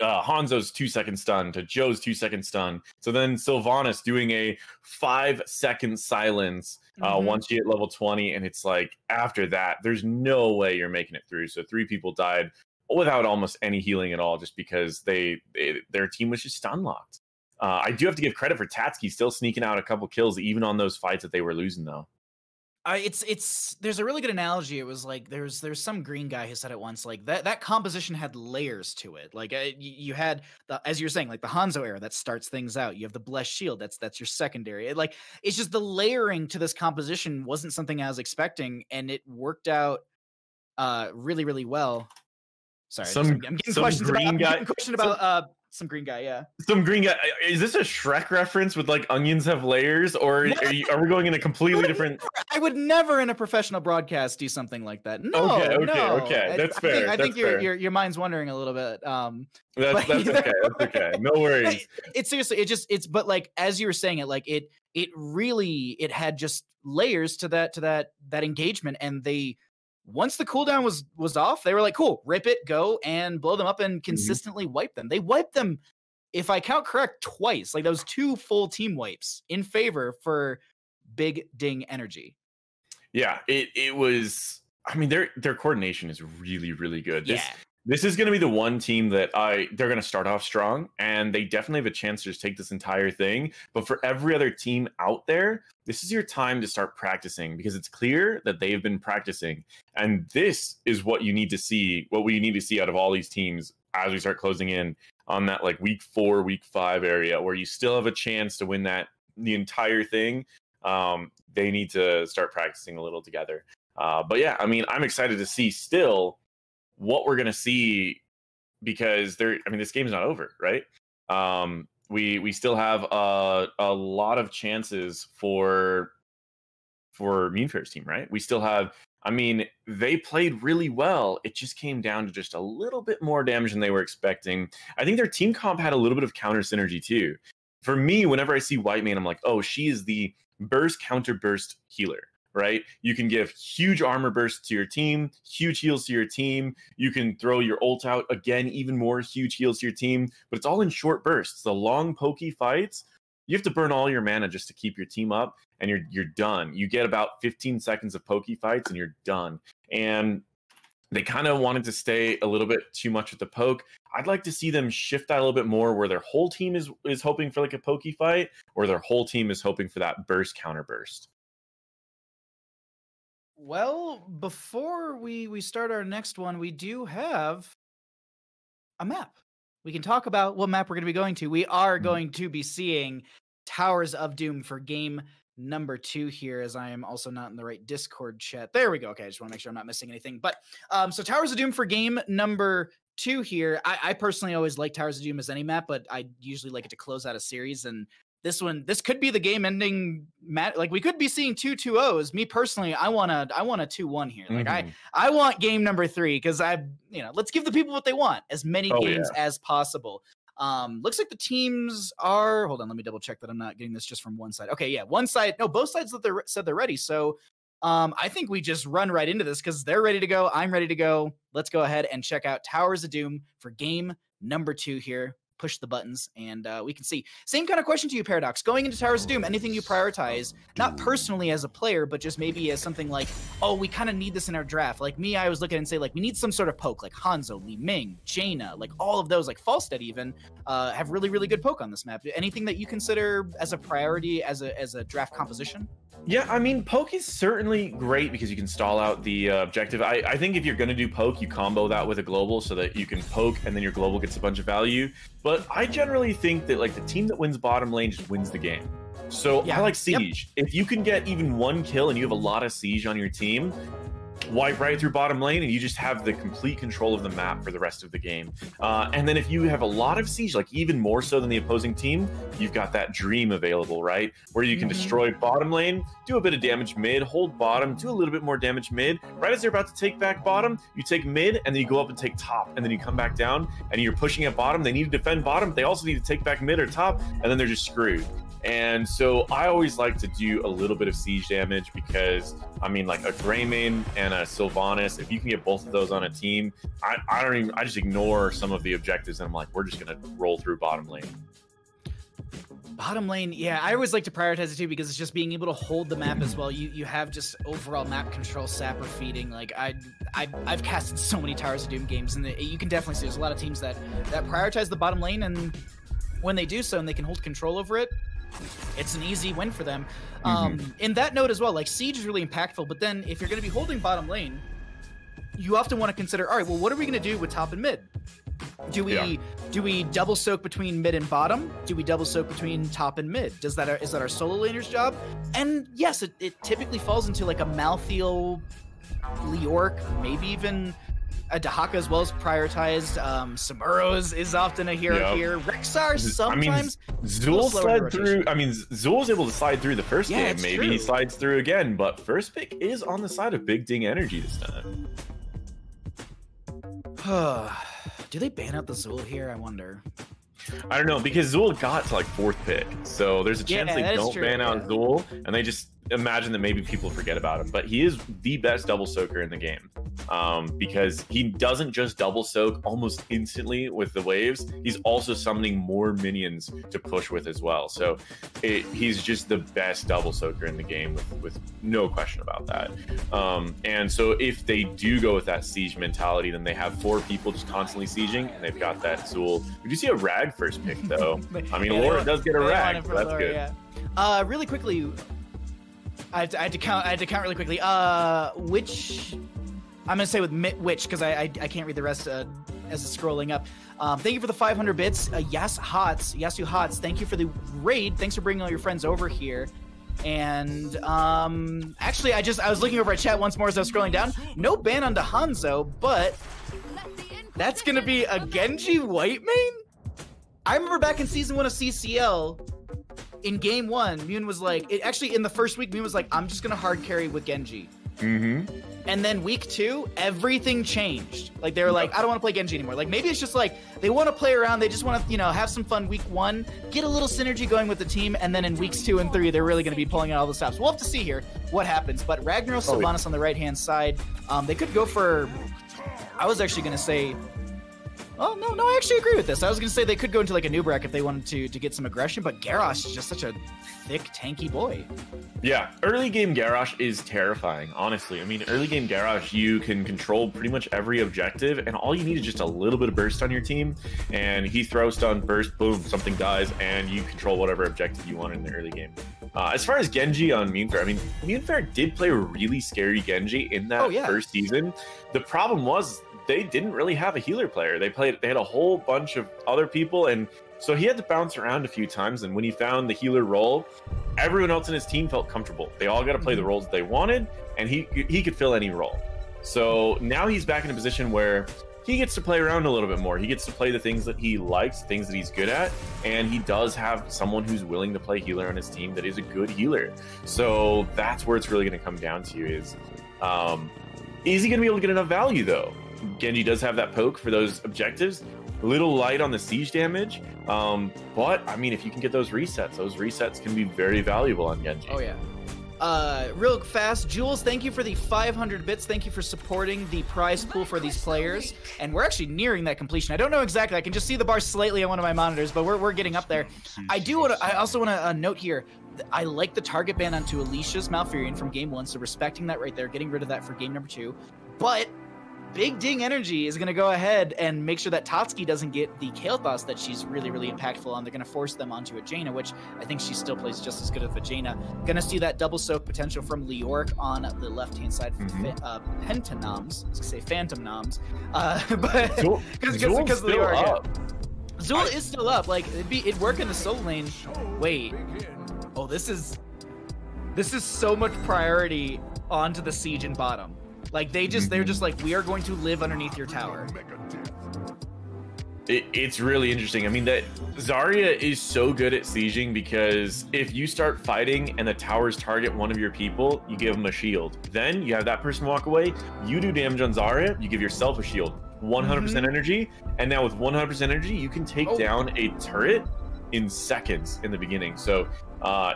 Hanzo's 2-second stun to Joe's 2-second stun. So then Sylvanas doing a 5-second silence once you hit level 20. And it's like, after that, there's no way you're making it through. So 3 people died without almost any healing at all, just because their team was just stun locked. I do have to give credit for Tatsky still sneaking out a couple kills, even on those fights that they were losing, though. There's a really good analogy. It was like there's some green guy who said it once, like that composition had layers to it. Like you had as you're saying, like the Hanzo era that starts things out. You have the Blessed Shield, that's your secondary. It's just the layering to this composition wasn't something I was expecting, and it worked out really, really well. Sorry, some green guy, yeah. Some green guy. Is this a Shrek reference with like onions have layers, or are we going in a completely different? I would never in a professional broadcast do something like that. No, okay. That's fair. I think your mind's wandering a little bit. That's okay. That's okay. No worries. But like as you were saying it, like it really had just layers to that engagement, and they. Once the cooldown was off, they were like, cool, rip it, go, and blow them up and consistently wipe them. They wiped them, if I count correct, twice. Like, those 2 full team wipes in favor for Big Ding Energy. Yeah, it was... I mean, their coordination is really, really good. This is going to be the one team that they're going to start off strong, and they definitely have a chance to just take this entire thing. But for every other team out there, this is your time to start practicing, because it's clear that they have been practicing. And this is what you need to see, what we need to see out of all these teams as we start closing in on that like week 4, week 5 area where you still have a chance to win the entire thing. They need to start practicing a little together. But yeah, I mean, I'm excited to see still what we're going to see, because this game's not over, right? We still have a lot of chances for Meanfair's team, right? We still have, they played really well. It just came down to just a little bit more damage than they were expecting. I think their team comp had a little bit of counter synergy too. For me, whenever I see White Mane, I'm like, oh, she is the burst counter burst healer, right? You can give huge armor bursts to your team, huge heals to your team. You can throw your ult out again, even more huge heals to your team, but it's all in short bursts. The long pokey fights, you have to burn all your mana just to keep your team up, and you're done. You get about 15 seconds of pokey fights and you're done. And they kind of wanted to stay a little bit too much with the poke. I'd like to see them shift that a little bit more, where their whole team is hoping for like a pokey fight, or their whole team is hoping for that burst counter burst. Well, before we start our next one, we do have a map. We can talk about what map we're going to be going to. We are going to be seeing Towers of Doom for game number 2 here, as I am also not in the right Discord chat. There we go. Okay, I just want to make sure I'm not missing anything. But so Towers of Doom for game number 2 here. I personally always like Towers of Doom as any map, but I usually like it to close out a series, and this could be the game-ending match. Like, we could be seeing 2-2-0s. Me personally, I want a 2-1 here. Like I want game number 3, because let's give the people what they want, as many games as possible. Looks like the teams are, hold on, let me double check that I'm not getting this just from one side. Okay, yeah, one side, no, both sides said they're ready. So I think we just run right into this because they're ready to go. I'm ready to go. Let's go ahead and check out Towers of Doom for game number 2 here. Push the buttons, and we can see. Same kind of question to you, Paradox. Going into Towers of Doom, anything you prioritize, not personally as a player, but just maybe as something like, oh, we kind of need this in our draft. Like me, I was looking and say, like, we need some sort of poke, like Hanzo, Li Ming, Jaina, like all of those, like Falstead even, have really, really good poke on this map. Anything that you consider as a priority as a draft composition? Yeah, I mean, poke is certainly great because you can stall out the objective. I think if you're going to do poke, you combo that with a global so that you can poke and then your global gets a bunch of value. But I generally think that like the team that wins bottom lane just wins the game. So yeah. I like Siege. Yep. If you can get even one kill and you have a lot of Siege on your team, wipe right through bottom lane and you just have the complete control of the map for the rest of the game. And then if you have a lot of Siege, like even more so than the opposing team, you've got that Dream available, right? Where you can destroy bottom lane, do a bit of damage mid, hold bottom, do a little bit more damage mid. Right as they're about to take back bottom, you take mid and then you go up and take top and then you come back down and you're pushing at bottom. They need to defend bottom, but they also need to take back mid or top and then they're just screwed. And so I always like to do a little bit of Siege damage because, I mean, like a Greymane and a Sylvanas, if you can get both of those on a team, I just ignore some of the objectives and I'm like, we're just going to roll through bottom lane. Bottom lane, yeah, I always like to prioritize it too because it's just being able to hold the map as well. You have just overall map control, sapper feeding. Like I've casted so many Towers of Doom games and you can definitely see there's a lot of teams that prioritize the bottom lane, and when they do so and they can hold control over it, it's an easy win for them. In that note as well, like Siege is really impactful, but then if you're going to be holding bottom lane, you often want to consider, all right, well, what are we going to do with top and mid? Do we double soak between mid and bottom? Do we double soak between top and mid? Is that our solo laner's job? And yes, it typically falls into like a Malthiel, Leoric, maybe even a Dahaka as well is prioritized. Samuro is often a hero here. Rexxar sometimes. I mean, Zul slid through. I mean, Zul's able to slide through the first game. Maybe he slides through again, but first pick is on the side of Big Ding Energy this time. Do they ban out the Zul here? I wonder. I don't know, because Zul got to like 4th pick, so there's a chance they don't ban out Zul, and they just imagine that maybe people forget about him. But he is the best double soaker in the game, because he doesn't just double soak almost instantly with the waves, he's also summoning more minions to push with as well. So he's just the best double soaker in the game, with no question about that. And so if they do go with that Siege mentality, then they have 4 people just constantly sieging, and they've got that Zul. Did you see a rag first pick though? I mean, Laura does get a rag, so that's Laura, good. Yeah. Really quickly, I had to count really quickly. Which I'm gonna say with which, because I can't read the rest as it's scrolling up. Thank you for the 500 bits. Yasu Hots, thank you for the raid. Thanks for bringing all your friends over here. And actually, I was looking over at chat once more as I was scrolling down. No ban on Hanzo, but that's gonna be a Genji white main. I remember back in season 1 of CCL. In game 1, Mune was like, in the first week, Mune was like, I'm just going to hard carry with Genji. And then week 2, everything changed. Like, they were like, I don't want to play Genji anymore. Like, maybe it's just like, they want to play around. They just want to, you know, have some fun week 1, get a little synergy going with the team. And then in weeks 2 and 3, they're really going to be pulling out all the stops. We'll have to see here what happens. But Ragnaros, Sylvanas on the right-hand side, they could go for, I was actually going to say, oh, no, I actually agree with this. I was going to say they could go into like a Nubrak if they wanted to get some aggression, but Garrosh is just such a thick, tanky boy. Yeah, early game Garrosh is terrifying, honestly. I mean, early game Garrosh, you can control pretty much every objective, and all you need is just a little bit of burst on your team, and he throws stun, burst, boom, something dies, and you control whatever objective you want in the early game. As far as Genji on Munefare, I mean, Munefare did play a really scary Genji in that first season. The problem was, they didn't really have a healer player. They had a whole bunch of other people, and so he had to bounce around a few times, and when he found the healer role, everyone else in his team felt comfortable. They all got to play the roles that they wanted, and he could fill any role. So now he's back in a position where he gets to play around a little bit more. He gets to play the things that he likes, things that he's good at, and he does have someone who's willing to play healer on his team that is a good healer. So that's where it's really going to come down to is he going to be able to get enough value, though? Genji does have that poke for those objectives. little light on the siege damage, but I mean, if you can get those resets can be very valuable on Genji. Oh yeah. Real fast, Jules, thank you for the 500 bits. Thank you for supporting the prize pool for these players. And we're actually nearing that completion. I don't know exactly. I can just see the bar slightly on one of my monitors, but we're getting up there. I also want to note here, I like the target ban onto Alicia's Malfurion from game one, so respecting that right there, getting rid of that for game number two. But Big Ding Energy is going to go ahead and make sure that Totski doesn't get the Kael'thas that she's really, really impactful on. They're going to force them onto a Jaina, which I think she still plays just as good of a Jaina. Going to see that double soak potential from Leoric on the left-hand side from Pentanoms. I was going to say Phantom Noms. But because of Leoric. Zul is still up. Like, it'd work in the solo lane. Wait. Oh, this is so much priority onto the siege and bottom. Like, they're just like, we are going to live underneath your tower. It's really interesting. I mean, that Zarya is so good at sieging because if you start fighting and the towers target one of your people, you give them a shield. Then you have that person walk away. You do damage on Zarya. You give yourself a shield. 100% energy. And now with 100% energy, you can take down a turret in seconds in the beginning. So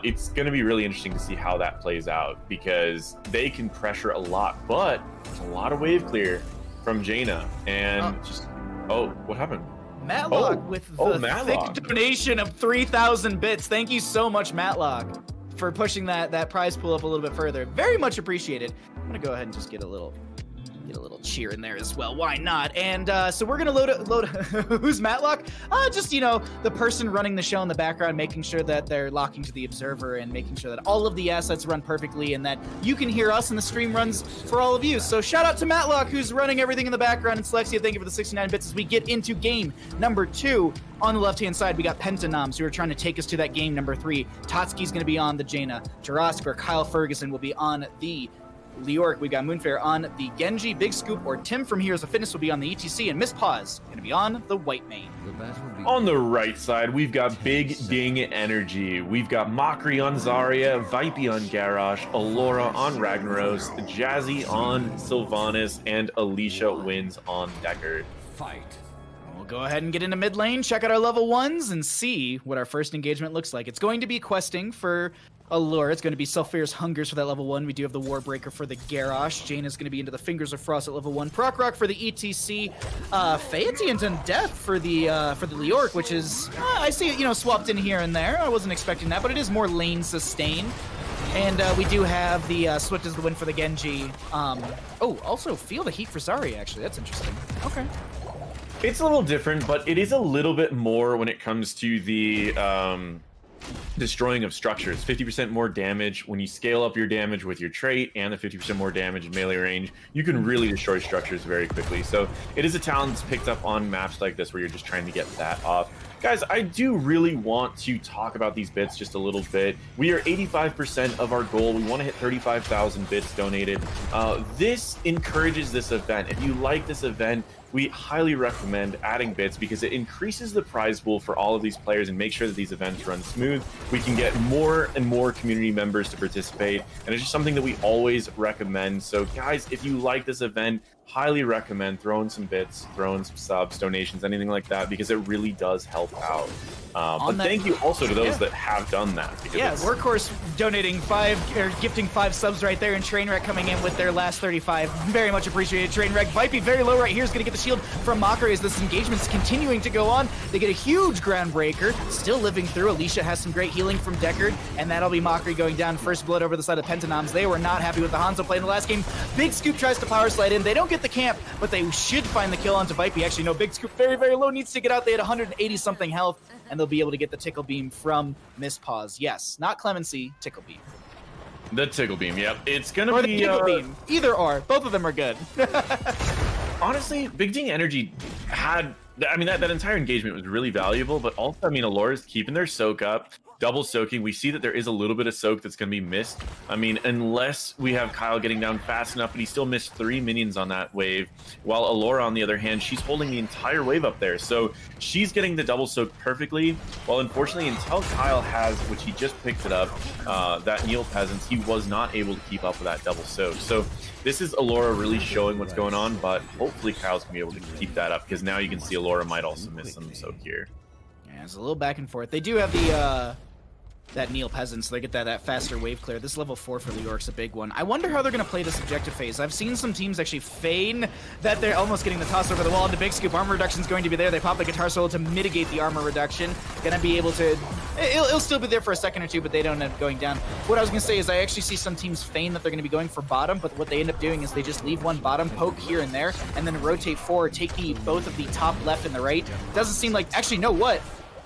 it's going to be really interesting to see how that plays out because they can pressure a lot, but there's a lot of wave clear from Jaina. And what happened? Matlock with the thick donation of 3,000 bits. Thank you so much, Matlock, for pushing that prize pool up a little bit further. Very much appreciated. I'm going to go ahead and just get a little cheer in there as well. Why not? And so we're gonna load. Who's Matlock? Just the person running the show in the background, making sure that they're locking to the observer and making sure that all of the assets run perfectly and that you can hear us and the stream runs for all of you. So shout out to Matlock, who's running everything in the background. And Selexia, thank you for the 69 bits as we get into game number two. On the left-hand side, we got Pentanoms, who are trying to take us to that game number three. Totski's gonna be on the Jaina. Jurassic or Kyle Ferguson will be on the Leoric. We got Moonfair on the Genji. Big Scoop or Tim from Heroes of Fitness will be on the ETC, and Miss Paws going to be on the White Main. On the right side, we've got Big Ding Energy. We've got Mockery on Zarya, Vipi on Garrosh, Allura on Ragnaros, Jazzy on Sylvanas, and Alicia Wins on Deckard. Fight. Go ahead and get into mid lane, check out our level ones, and see what our first engagement looks like. It's going to be questing for Allure. It's going to be Selfier's Hungers for that level one. We do have the Warbreaker for the Garrosh. Jaina's going to be into the Fingers of Frost at level one. Proc Rock for the ETC. Phaeton's in Death for the Leoric, which is I see it swapped in here and there. I wasn't expecting that, but it is more lane sustain. And we do have the Swift is the Wind for the Genji. Also Feel the Heat for Zarya. Actually, that's interesting. Okay. It's a little different, but it is a little bit more when it comes to the destroying of structures. 50% more damage. When you scale up your damage with your trait and the 50% more damage in melee range, you can really destroy structures very quickly. So it is a talent that's picked up on maps like this where you're just trying to get that off. Guys, I do really want to talk about these bits just a little bit. We are 85% of our goal. We want to hit 35,000 bits donated. This encourages this event. If you like this event, we highly recommend adding bits because it increases the prize pool for all of these players and make sure that these events run smooth. We can get more and more community members to participate, and it's just something that we always recommend. So guys, if you like this event, highly recommend throwing some bits, throwing some subs, donations, anything like that, because it really does help out. But thank you also to those that have done that. Yeah, Workhorse donating gifting 5 subs right there, and Trainwreck coming in with their last 35. Very much appreciated, Trainwreck. Vipi very low right here is going to get the shield from Mockery as this engagement's continuing to go on. They get a huge groundbreaker, still living through. Alicia has some great healing from Deckard, and that'll be Mockery going down. First blood over the side of Pentanoms. They were not happy with the Hanzo play in the last game. Big Scoop tries to power slide in. They don't get the camp, but they should find the kill onto Vipi. Actually, no, Big Scoop very, very low, needs to get out. They had 180 something health, and they'll be able to get the Tickle Beam from Miss Paws. Yes, not Clemency, Tickle Beam. The Tickle Beam, yep. It's gonna be the Tickle Beam. Either or, both of them are good. Honestly, Big Ding Energy had, I mean, that entire engagement was really valuable, but also, I mean, Allura's keeping their soak up. double soaking. We see that there is a little bit of soak that's going to be missed. I mean, unless we have Kyle getting down fast enough, but he still missed 3 minions on that wave. While Allura, on the other hand, she's holding the entire wave up there. So she's getting the double soak perfectly. While unfortunately, until Kyle has, which he just picked it up, that Neil Peasants, he was not able to keep up with that double soak. So this is Allura really showing what's going on, but hopefully Kyle's going to be able to keep that up, because now you can see Allura might also miss some soak here. Yeah, it's a little back and forth. They do have the that Neil Peasant, so they get that faster wave clear. This level 4 for the York's a big one. I wonder how they're going to play this objective phase. I've seen some teams actually feign that they're almost getting the toss over the wall into Big Scoop. Armor reduction's going to be there. They pop the guitar solo to mitigate the armor reduction. Going to be able to... It'll still be there for a second or two, but they don't end up going down. What I was going to say is I actually see some teams feign that they're going to be going for bottom, but what they end up doing is they just leave one bottom, poke here and there, and then rotate forward, taking both of the top left and the right. Doesn't seem like... Actually, no, what?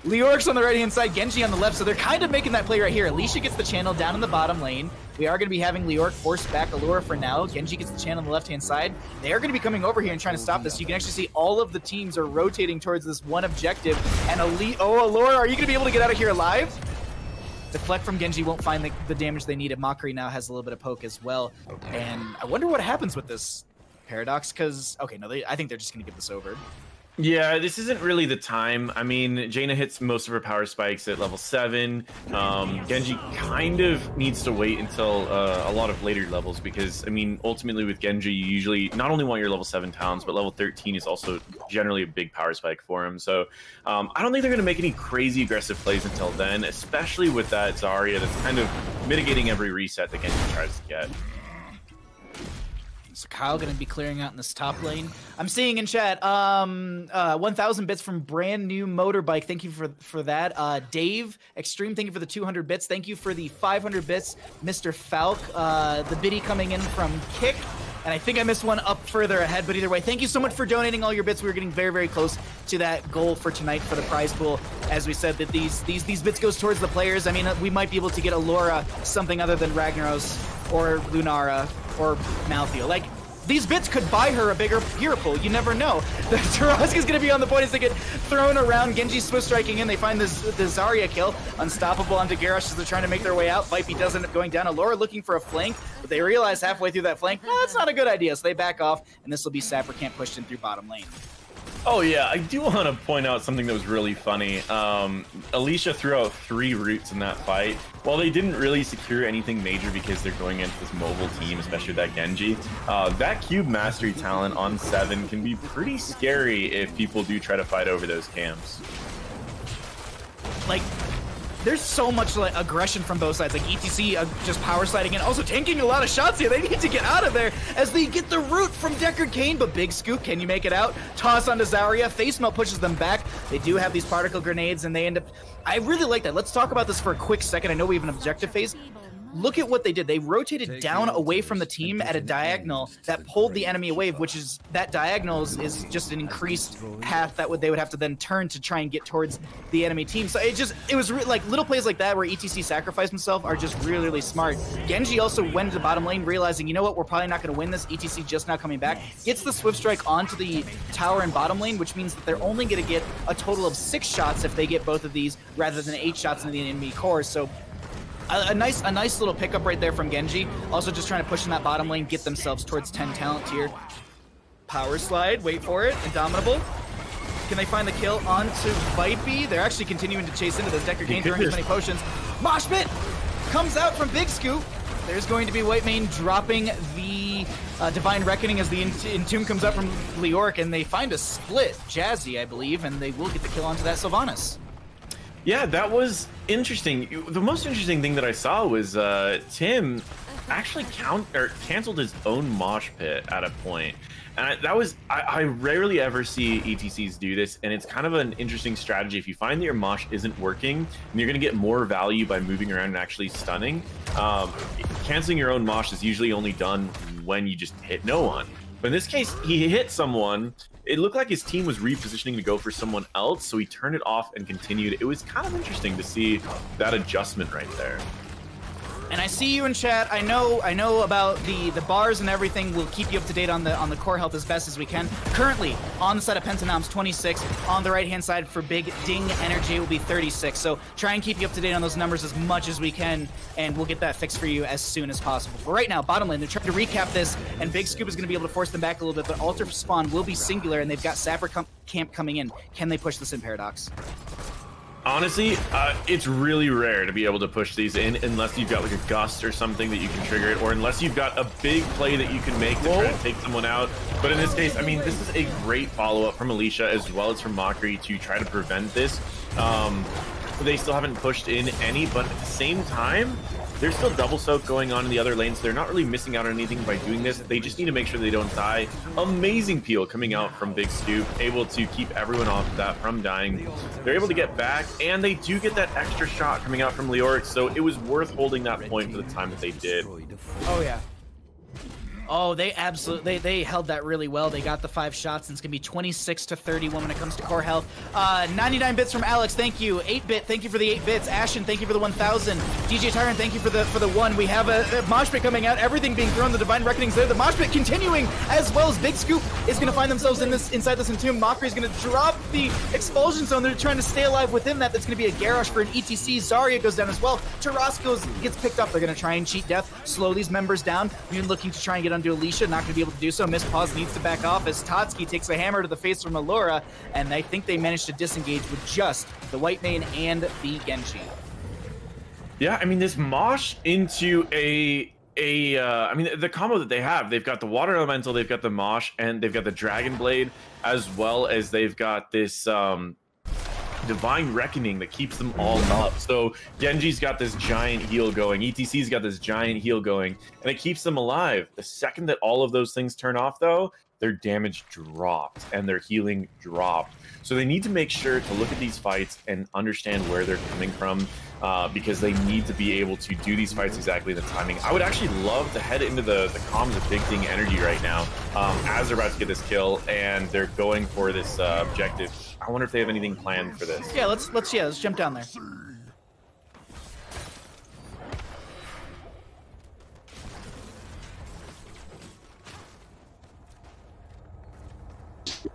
Leoric's on the right-hand side, Genji on the left, so they're kind of making that play right here. Alicia gets the channel down in the bottom lane. We are going to be having Leoric forced back Allura for now. Genji gets the channel on the left-hand side. They are going to be coming over here and trying to stop this. You can actually see all of the teams are rotating towards this one objective. And Allura, are you going to be able to get out of here alive? Deflect from Genji won't find the damage they needed. Mockery now has a little bit of poke as well. And I wonder what happens with this Paradox, because... Okay, no, I think they're just going to give this over. Yeah, this isn't really the time. I mean, Jaina hits most of her power spikes at level 7. Genji kind of needs to wait until a lot of later levels, because, I mean, ultimately with Genji, you usually not only want your level 7 talents, but level 13 is also generally a big power spike for him. So I don't think they're going to make any crazy aggressive plays until then, especially with that Zarya that's kind of mitigating every reset that Genji tries to get. So Kyle going to be clearing out in this top lane. I'm seeing in chat 1,000 bits from Brand New Motorbike. Thank you for that. Dave Extreme, thank you for the 200 bits. Thank you for the 500 bits. Mr. Falk, the biddy coming in from Kick. And I think I missed one up further ahead, but either way, thank you so much for donating all your bits. We were getting very, very close to that goal for tonight for the prize pool. As we said, that these bits goes towards the players. I mean, we might be able to get Allura something other than Ragnaros or Lunara or Malphite. Like, these bits could buy her a bigger hero pool. You never know. The Tarrasque is going to be on the point as they get thrown around. Genji swift striking in. They find this Zarya kill. Unstoppable onto Garrosh as they're trying to make their way out. Vipi does end up going down. Allura looking for a flank, but they realize halfway through that flank, well, that's not a good idea. So they back off, and this will be Sappercamp pushed in through bottom lane. Oh, yeah. I do want to point out something that was really funny. Alicia threw out 3 roots in that fight. While they didn't really secure anything major because they're going against this mobile team, especially that Genji, that Cube Mastery talent on 7 can be pretty scary if people do try to fight over those camps. Like... There's so much like aggression from both sides, like ETC just power sliding in, also tanking a lot of shots here. They need to get out of there as they get the root from Deckard Cain, but Big Scoop, can you make it out? Toss onto Zarya, Face Melt pushes them back. They do have these particle grenades and they end up, I really like that. Let's talk about this for a quick second. I know we have an objective phase. Look at what they did. They rotated down away from the team at a diagonal that pulled the enemy away, which is that diagonal is just an increased path that would they would have to then turn to try and get towards the enemy team. So it was like little plays like that where ETC sacrificed himself are just really, really smart. Genji also went to the bottom lane realizing, you know what, we're probably not going to win this. ETC just now coming back. Gets the Swift Strike onto the tower and bottom lane, which means that they're only going to get a total of 6 shots if they get both of these rather than 8 shots into the enemy core. So a nice little pickup right there from Genji. Also just trying to push in that bottom lane, get themselves towards 10 talent here. Power slide, wait for it, Indomitable. Can they find the kill onto Vipi? They're actually continuing to chase into this. Deckard Cain throwing as many potions. Mosh Pit comes out from Big Scoop. There's going to be White Mane dropping the Divine Reckoning as the Entomb comes up from Leoric, and they find a split, Jazzy, I believe, and they will get the kill onto that Sylvanas. Yeah, that was interesting. The most interesting thing that I saw was Tim actually canceled his own mosh pit at a point. And I rarely ever see ETCs do this, and it's kind of an interesting strategy. If you find that your mosh isn't working, and you're going to get more value by moving around and actually stunning, canceling your own mosh is usually only done when you just hit no one. But in this case, he hit someone. It looked like his team was repositioning to go for someone else, so he turned it off and continued. It was kind of interesting to see that adjustment right there. And I see you in chat. I know about the bars and everything. We'll keep you up to date on the core health as best as we can. Currently, on the side of Pentanom's 26, on the right-hand side for Big Ding Energy will be 36. So try and keep you up to date on those numbers as much as we can, and we'll get that fixed for you as soon as possible. But right now, bottom lane, they're trying to recap this, and Big Scoop is going to be able to force them back a little bit, but Altar Spawn will be singular, and they've got Sapper Camp coming in. Can they push this in, Paradox? Honestly, it's really rare to be able to push these in unless you've got like a gust or something that you can trigger it, or unless you've got a big play that you can make to try to take someone out. But in this case, I mean, this is a great follow-up from Alicia as well as from Mockery to try to prevent this. They still haven't pushed in any, but at the same time, there's still double soak going on in the other lanes. So they're not really missing out on anything by doing this. They just need to make sure they don't die. Amazing peel coming out from Big Scoop, able to keep everyone off of that from dying. They're able to get back, and they do get that extra shot coming out from Leoric, so it was worth holding that point for the time that they did. Oh, yeah. Oh, they absolutely, they held that really well. They got the 5 shots, and it's going to be 26 to 31 when it comes to core health. 99 bits from Alex, thank you. 8-bit, thank you for the 8 bits. Ashen, thank you for the 1,000. DJ Tyrant, thank you for the 1. We have a mosh pit coming out, everything being thrown, the Divine Reckoning's there. The mosh pit continuing, as well as Big Scoop is going to find themselves in this inside this Entomb. Mockery's going to drop the Expulsion Zone. They're trying to stay alive within that. That's going to be a Garrosh for an ETC. Zarya goes down as well. Tarasco gets picked up. They're going to try and cheat death, slow these members down. We're looking to try and get to Alicia, not gonna be able to do so. Miss Paws needs to back off as Totski takes a hammer to the face from Allura, and I think they managed to disengage with just the white main and the Genji. Yeah, I mean, this mosh into I mean, the combo that they have, they've got the water elemental, they've got the mosh, and they've got the dragon blade, as well as they've got this Divine Reckoning that keeps them all up. So Genji's got this giant heal going, ETC's got this giant heal going, and it keeps them alive. The second that all of those things turn off, though, their damage dropped and their healing dropped. So they need to make sure to look at these fights and understand where they're coming from, because they need to be able to do these fights exactly the timing. I would actually love to head into the comms of Big Ding Energy right now as they're about to get this kill, and they're going for this objective. I wonder if they have anything planned for this. Yeah, let's jump down there.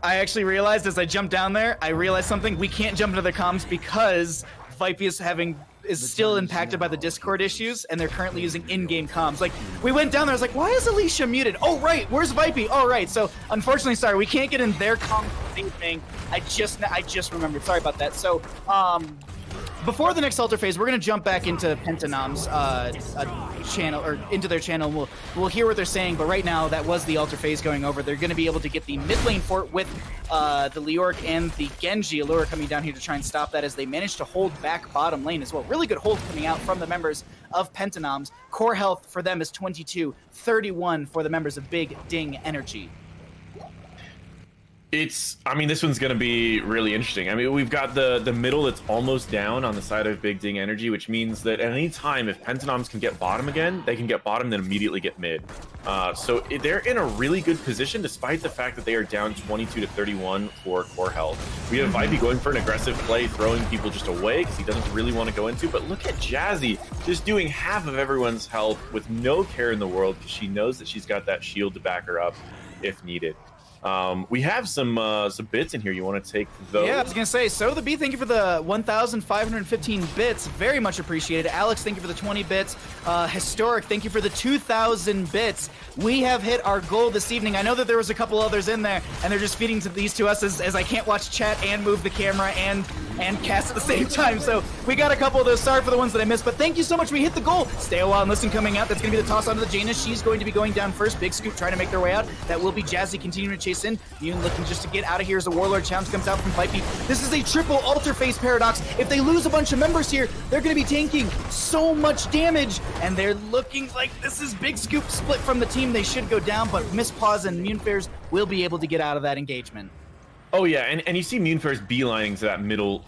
I actually realized as I jumped down there, I realized something. We can't jump into the comms because Vipius is still impacted by the Discord issues, and they're currently using in-game comms. Like, we went down there, I was like, why is Alicia muted? Oh, right, where's Vipey? Oh, right, so unfortunately, sorry, we can't get in their comms thing. I just remembered, sorry about that. So, before the next altar phase, we're going to jump back into Pentanom's channel, or into their channel, and we'll hear what they're saying, but right now, that was the altar phase going over. They're going to be able to get the mid lane fort with the Leoric and the Genji. Allura coming down here to try and stop that as they manage to hold back bottom lane as well. Really good hold coming out from the members of Pentanom's. Core health for them is 22, 31 for the members of Big Ding Energy. I mean, this one's going to be really interesting. I mean, we've got the middle that's almost down on the side of Big Ding Energy, which means that at any time, if Pentanoms can get bottom again, they can get bottom, then immediately get mid. So they're in a really good position, despite the fact that they are down 22 to 31 for core health. We have Vipey going for an aggressive play, throwing people just away because he doesn't really want to go into. But look at Jazzy just doing half of everyone's health with no care in the world because she knows that she's got that shield to back her up if needed. We have some bits in here. You want to take those? Yeah, I was going to say, So The B, thank you for the 1,515 bits. Very much appreciated. Alex, thank you for the 20 bits. Historic, thank you for the 2,000 bits. We have hit our goal this evening. I know that there was a couple others in there, and they're just feeding these to us as I can't watch chat and move the camera and cast at the same time. So we got a couple of those. Sorry for the ones that I missed, but thank you so much. We hit the goal. Stay a while and listen coming out. That's going to be the toss onto the Jaina. She's going to be going down first. Big Scoop trying to make their way out. That will be Jazzy continuing to chase in. Mutant looking just to get out of here as the Warlord Challenge comes out from Vipey. This is a triple altar phase, Paradox. If they lose a bunch of members here, they're going to be tanking so much damage, and they're looking like this is Big Scoop split from the team. They should go down, but Miss Paws and Mutant Fairs will be able to get out of that engagement. Oh yeah, and you see Moonfair's beelining to that middle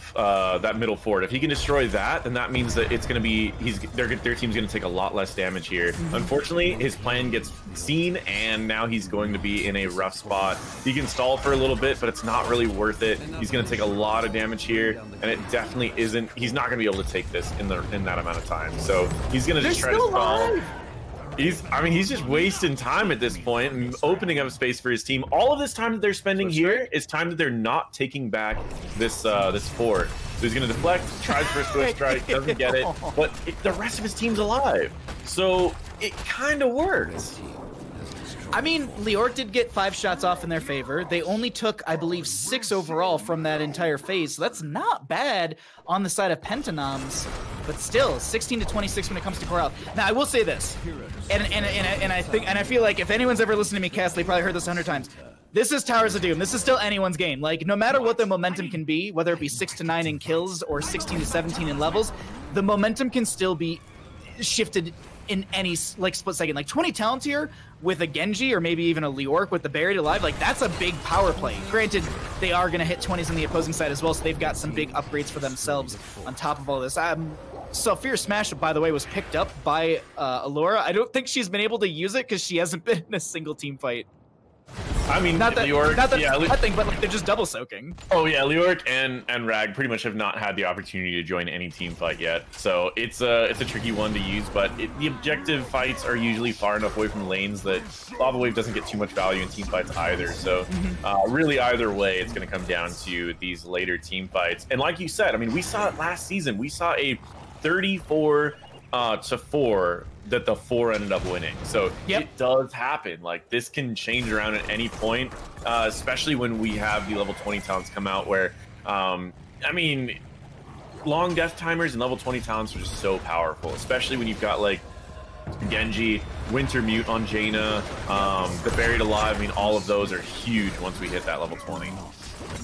fort. If he can destroy that, then that means that it's gonna be their team's gonna take a lot less damage here. Unfortunately, his plan gets seen, and now he's going to be in a rough spot. He can stall for a little bit, but it's not really worth it. He's gonna take a lot of damage here, and it definitely isn't. He's not gonna be able to take this in that amount of time. So he's gonna just try to stall. I mean, he's just wasting time at this point and opening up space for his team. All of this time that they're spending here is time that they're not taking back this this fort. So he's going to deflect, tries for a switch strike, doesn't get it, but the rest of his team's alive. So it kind of works. I mean, Leoric did get 5 shots off in their favor. They only took, I believe, 6 overall from that entire phase. So that's not bad on the side of Pentanoms, but still 16 to 26 when it comes to Corral. Now, I will say this, and I feel like if anyone's ever listened to me cast, they probably heard this 100 times. This is Towers of Doom. This is still anyone's game. Like, no matter what the momentum can be, whether it be 6 to 9 in kills or 16 to 17 in levels, the momentum can still be shifted in any like split second. Like 20 talents here with a Genji or maybe even a Leoric with the Buried Alive, like that's a big power play. Granted, they are going to hit 20s on the opposing side as well, so they've got some big upgrades for themselves on top of all this. Selphyr's Smash, by the way, was picked up by Allura. I don't think she's been able to use it because she hasn't been in a single team fight. I mean, not that, but like, they're just double soaking. Oh yeah, Leoric and Rag pretty much have not had the opportunity to join any team fight yet, so it's a tricky one to use. But the objective fights are usually far enough away from lanes that Lava Wave doesn't get too much value in team fights either. So really, either way, it's going to come down to these later team fights. And like you said, I mean, we saw it last season. We saw a 34-4. That the 4 ended up winning. So it does happen. Like, this can change around at any point, especially when we have the level 20 talents come out where, I mean, long death timers and level 20 talents are just so powerful, especially when you've got like Genji, Winter Mute on Jaina, the Buried Alive. I mean, all of those are huge once we hit that level 20.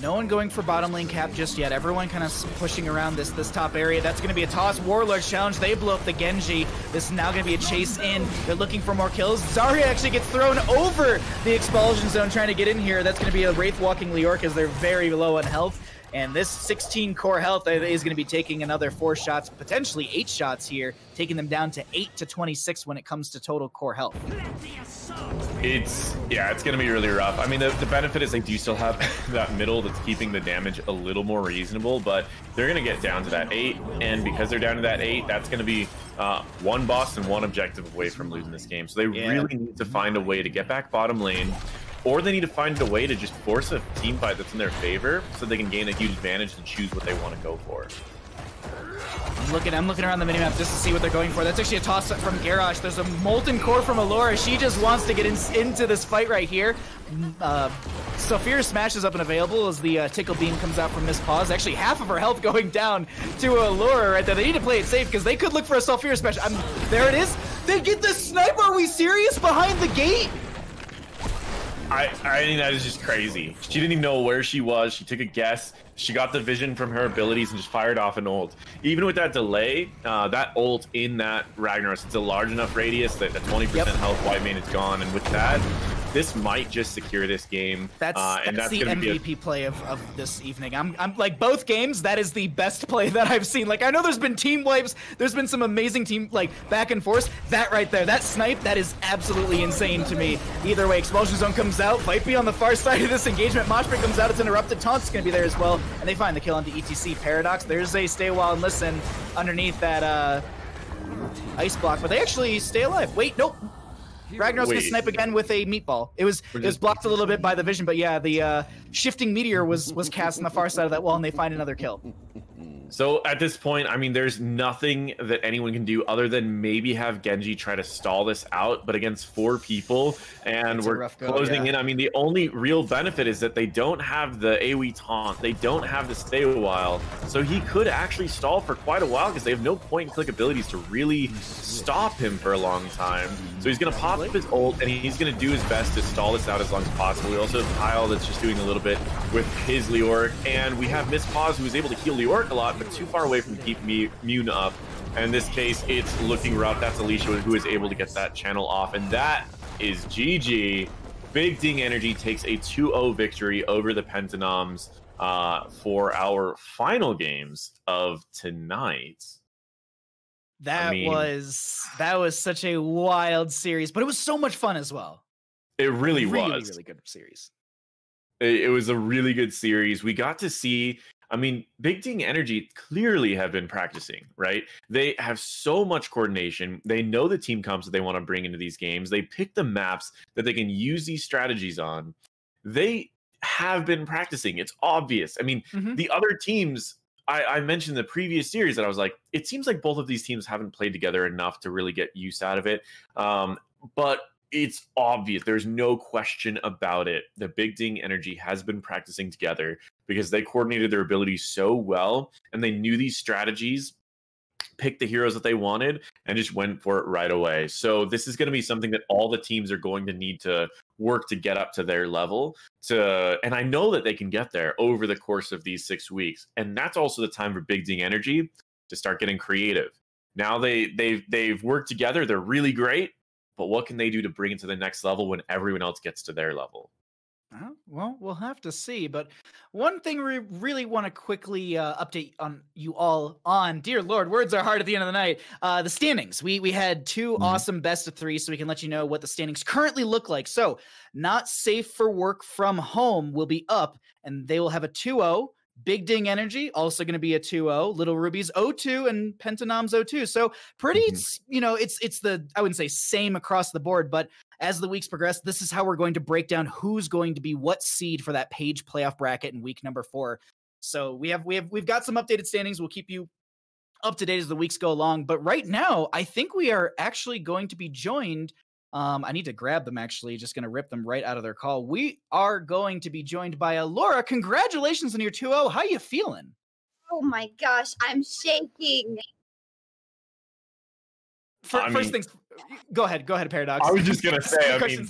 No one going for bottom lane cap just yet. Everyone kind of pushing around this top area. That's going to be a toss. Warlord challenge. They blow up the Genji. This is now going to be a chase in. They're looking for more kills. Zarya actually gets thrown over the expulsion zone trying to get in here. That's going to be a Wraith walking Leoric as they're very low on health. And this 16 core health is going to be taking another 4 shots, potentially 8 shots here, taking them down to 8 to 26 when it comes to total core health. It's going to be really rough. I mean, the benefit is they do still have that middle that's keeping the damage a little more reasonable, but they're going to get down to that 8. And because they're down to that 8, that's going to be one boss and one objective away from losing this game. So they really need to find a way to get back bottom lane, or they need to find a way to just force a team fight that's in their favor so they can gain a huge advantage and choose what they want to go for. I'm looking around the minimap just to see what they're going for. That's actually a toss up from Garrosh. There's a Molten Core from Allura. She just wants to get into this fight right here. Selphyr's Smash is up and available as the Tickle Beam comes out from Miss Paws. Actually, half of her health going down to Allura right there. They need to play it safe because they could look for a Selphyr's Smash. There it is. They get the sniper. Are we serious? Behind the gate? I think that is just crazy. She didn't even know where she was. She took a guess. She got the vision from her abilities and just fired off an ult. Even with that delay, that ult in that Ragnaros, it's a large enough radius that the 20% health white main is gone. And with that, this might just secure this game. That's the MVP play of this evening. I'm like, both games, that is the best play that I've seen. Like, I know there's been team wipes. There's been some amazing team, like, back and forth. That right there, that snipe, that is absolutely insane to me. Either way, Expulsion Zone comes out. Fight be on the far side of this engagement. Mosh Pit comes out. It's interrupted. Taunt's going to be there as well. And they find the kill on the ETC. Paradox, there's a stay while and listen underneath that ice block. But they actually stay alive. Wait, nope. Ragnar's going to snipe again with a meatball. It was blocked a little bit by the vision, but yeah, the shifting meteor was cast on the far side of that wall, and they find another kill. So at this point, I mean, there's nothing that anyone can do other than maybe have Genji try to stall this out, but against 4 people, and it's we're closing in. I mean, the only real benefit is that they don't have the AoE taunt. They don't have the stay a while. So he could actually stall for quite a while because they have no point-and-click abilities to really stop him for a long time. So he's going to pop up his ult, and he's going to do his best to stall this out as long as possible. We also have Kyle that's just doing a little bit with his Leoric, and we have Miss Paws, who is able to heal Leoric a lot, but too far away from keep Mune up. And in this case, it's looking rough. That's Alicia who is able to get that channel off, and that is GG. Big Ding Energy takes a 2-0 victory over the Pentanoms for our final games of tonight. That was such a wild series, but it was so much fun as well. It really, was really good series. It was a really good series. We got to see, I mean, Big Ding Energy clearly have been practicing, right? They have so much coordination. They know the team comps that they want to bring into these games. They pick the maps that they can use these strategies on. They have been practicing. It's obvious. I mean, the other teams, I mentioned the previous series that I was like, it seems like both of these teams haven't played together enough to really get use out of it. But it's obvious. There's no question about it. The Big Ding Energy has been practicing together because they coordinated their abilities so well, and they knew these strategies, picked the heroes that they wanted, and just went for it right away. So this is going to be something that all the teams are going to need to work to get up to their level. And I know that they can get there over the course of these 6 weeks. And that's also the time for Big Ding Energy to start getting creative. Now they've worked together. They're really great. But what can they do to bring it to the next level when everyone else gets to their level? Well, we'll have to see. But one thing we really want to quickly update on you all on, dear Lord, words are hard at the end of the night. The standings. We had two awesome best of three, so we can let you know what the standings currently look like. So Not Safe for Work from Home will be up, and they will have a 2-0. Big Ding Energy, also going to be a 2-0. Little Rubies 0-2, and Pentanoms 0-2. So pretty, you know, it's the, I wouldn't say same across the board, but as the weeks progress, this is how we're going to break down who's going to be what seed for that page playoff bracket in week number 4. So we've got some updated standings. We'll keep you up to date as the weeks go along. But right now, I think we are actually going to be joined. I need to grab them, actually. Just going to rip them right out of their call. We are going to be joined by Laura. Congratulations on your 2-0. How you feeling? Oh, my gosh. I'm shaking. First things, go ahead, Paradox. I was just going to say, I mean,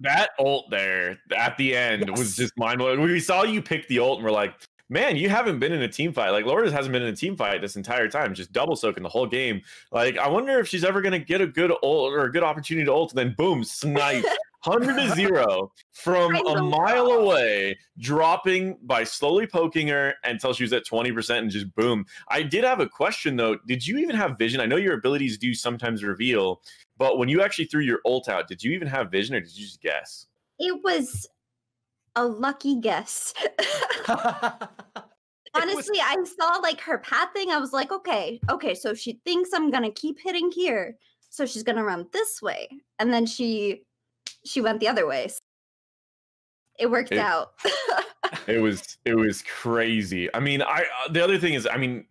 that ult there at the end was just mind-blowing. We saw you pick the ult, and we're like, man, you haven't been in a team fight. Like, Laura hasn't been in a team fight this entire time, just double soaking the whole game. Like, I wonder if she's ever going to get a good ult or a good opportunity to ult, and then boom, snipe 100-0 from a mile away, dropping by slowly poking her until she was at 20% and just boom. I did have a question, though. Did you even have vision? I know your abilities do sometimes reveal, but when you actually threw your ult out, did you even have vision or did you just guess? It was a lucky guess. Honestly, I saw like her pathing. I was like, okay, so she thinks I'm gonna keep hitting here, so she's gonna run this way, and then she went the other way. So it worked out. it was crazy. I mean, the other thing is, I mean,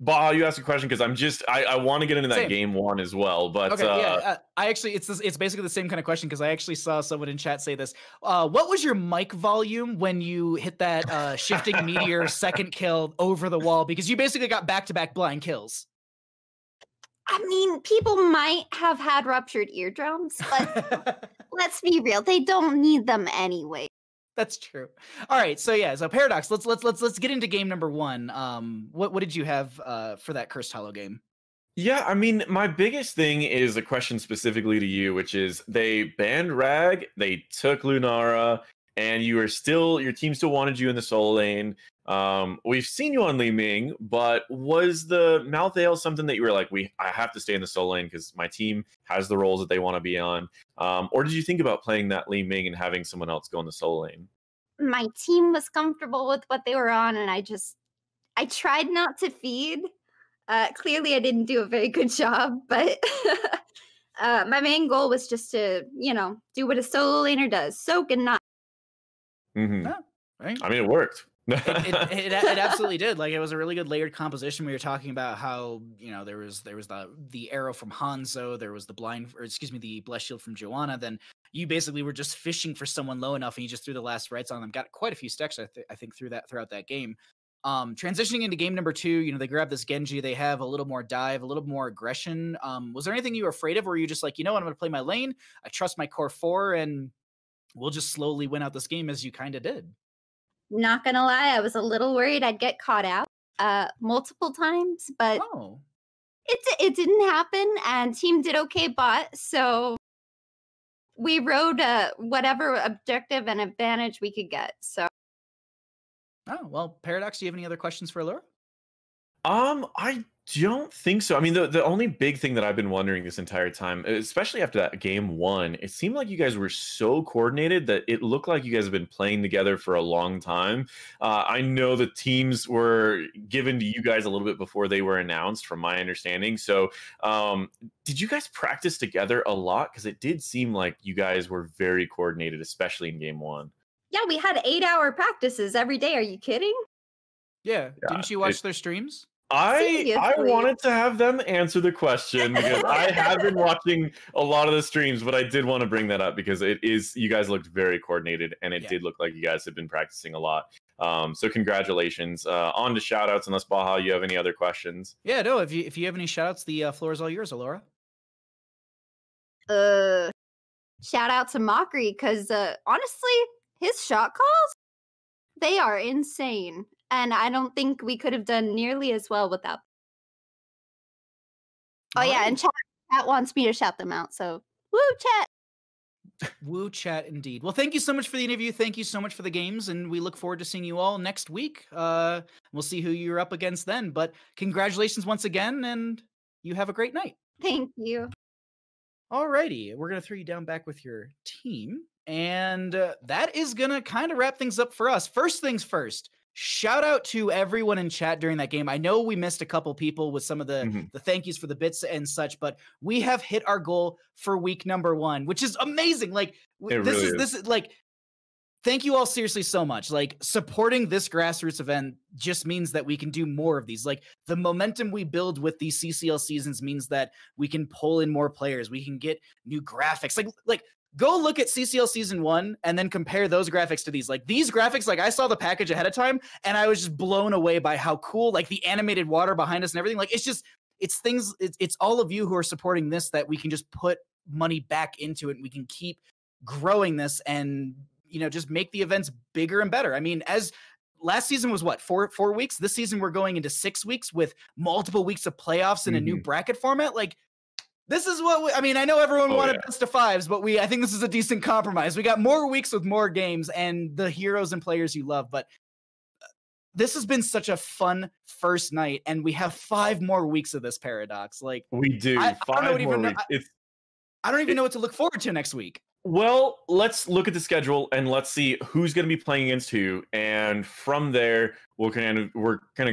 Baha, you asked a question because I want to get into that game one as well, but okay, I actually it's basically the same kind of question because I actually saw someone in chat say this. What was your mic volume when you hit that shifting meteor second kill over the wall? Because you basically got back-to-back blind kills. I mean, people might have had ruptured eardrums, but let's be real, they don't need them anyway. That's true. All right, so yeah, so Paradox, let's get into game number 1. What did you have for that Cursed Hollow game? Yeah, I mean, my biggest thing is a question specifically to you, which is they banned Rag, they took Lunara, and you were still, your team still wanted you in the solo lane. We've seen you on Li Ming, but was the Mouth Ale something that you were like, I have to stay in the solo lane because my team has the roles that they want to be on? Or did you think about playing that Li Ming and having someone else go in the solo lane? My team was comfortable with what they were on, and I tried not to feed. Clearly, I didn't do a very good job, but my main goal was just to, you know, do what a solo laner does, soak and not. I mean, it worked. it absolutely did. Like, it was a really good layered composition. We were talking about how, you know, there was the arrow from Hanzo, there was the bless shield from Joanna. Then you basically were just fishing for someone low enough, and you just threw the last rites on them. Got quite a few stacks, I think, throughout that game. Transitioning into game number 2, you know, they grab this Genji. They have a little more dive, a little more aggression. Was there anything you were afraid of, or were you just like, you know what, I'm going to play my lane. I trust my core 4, and we'll just slowly win out this game, as you kind of did? Not gonna lie, I was a little worried I'd get caught out multiple times, but it didn't happen, and team did okay bot, so we rode whatever objective and advantage we could get. So. Oh, well, Paradox, do you have any other questions for Allura? I don't think so. I mean, the only big thing that I've been wondering this entire time, especially after that game one, it seemed like you guys were so coordinated that it looked like you guys have been playing together for a long time. I know the teams were given to you guys a little bit before they were announced, from my understanding. So did you guys practice together a lot? Because it did seem like you guys were very coordinated, especially in game one. Yeah, we had 8-hour practices every day. Are you kidding? Yeah. Didn't you watch their streams? I wanted to have them answer the question because I have been watching a lot of the streams, but I did want to bring that up because it is, you guys looked very coordinated and it did look like you guys had been practicing a lot. So congratulations. On to shout outs, unless Baha, you have any other questions? Yeah, no, if you have any shout outs, the floor is all yours, Allura. Shout out to Mockery because honestly, his shot calls, they are insane. And I don't think we could have done nearly as well without. Oh, yeah, and chat wants me to shout them out, so woo, chat! Woo, chat, indeed. Well, thank you so much for the interview. Thank you so much for the games, and we look forward to seeing you all next week. We'll see who you're up against then, but congratulations once again, and you have a great night. Thank you. Alrighty, we're going to throw you down back with your team, and that is going to kind of wrap things up for us. First things first. Shout out to everyone in chat during that game. I know we missed a couple people with some of the thank yous for the bits and such, but we have hit our goal for week 1, which is amazing. Like this is like, thank you all seriously so much. Like supporting this grassroots event just means that we can do more of these. Like the momentum we build with these CCL seasons means that we can pull in more players. We can get new graphics. Like go look at CCL Season 1 and then compare those graphics to these. Like these graphics, like I saw the package ahead of time and I was just blown away by how cool, like the animated water behind us and everything. Like it's all of you who are supporting this that we can just put money back into it and we can keep growing this and, you know, just make the events bigger and better. I mean, as last season was what, four weeks? This season we're going into 6 weeks with multiple weeks of playoffs and a new bracket format. Like, this is what I mean. I know everyone wanted best of 5s, but I think this is a decent compromise. We got more weeks with more games and the heroes and players you love. But this has been such a fun first night, and we have 5 more weeks of this, Paradox. Like we do. I don't even know what to look forward to next week. Well, let's look at the schedule and let's see who's going to be playing against who, and from there we're kind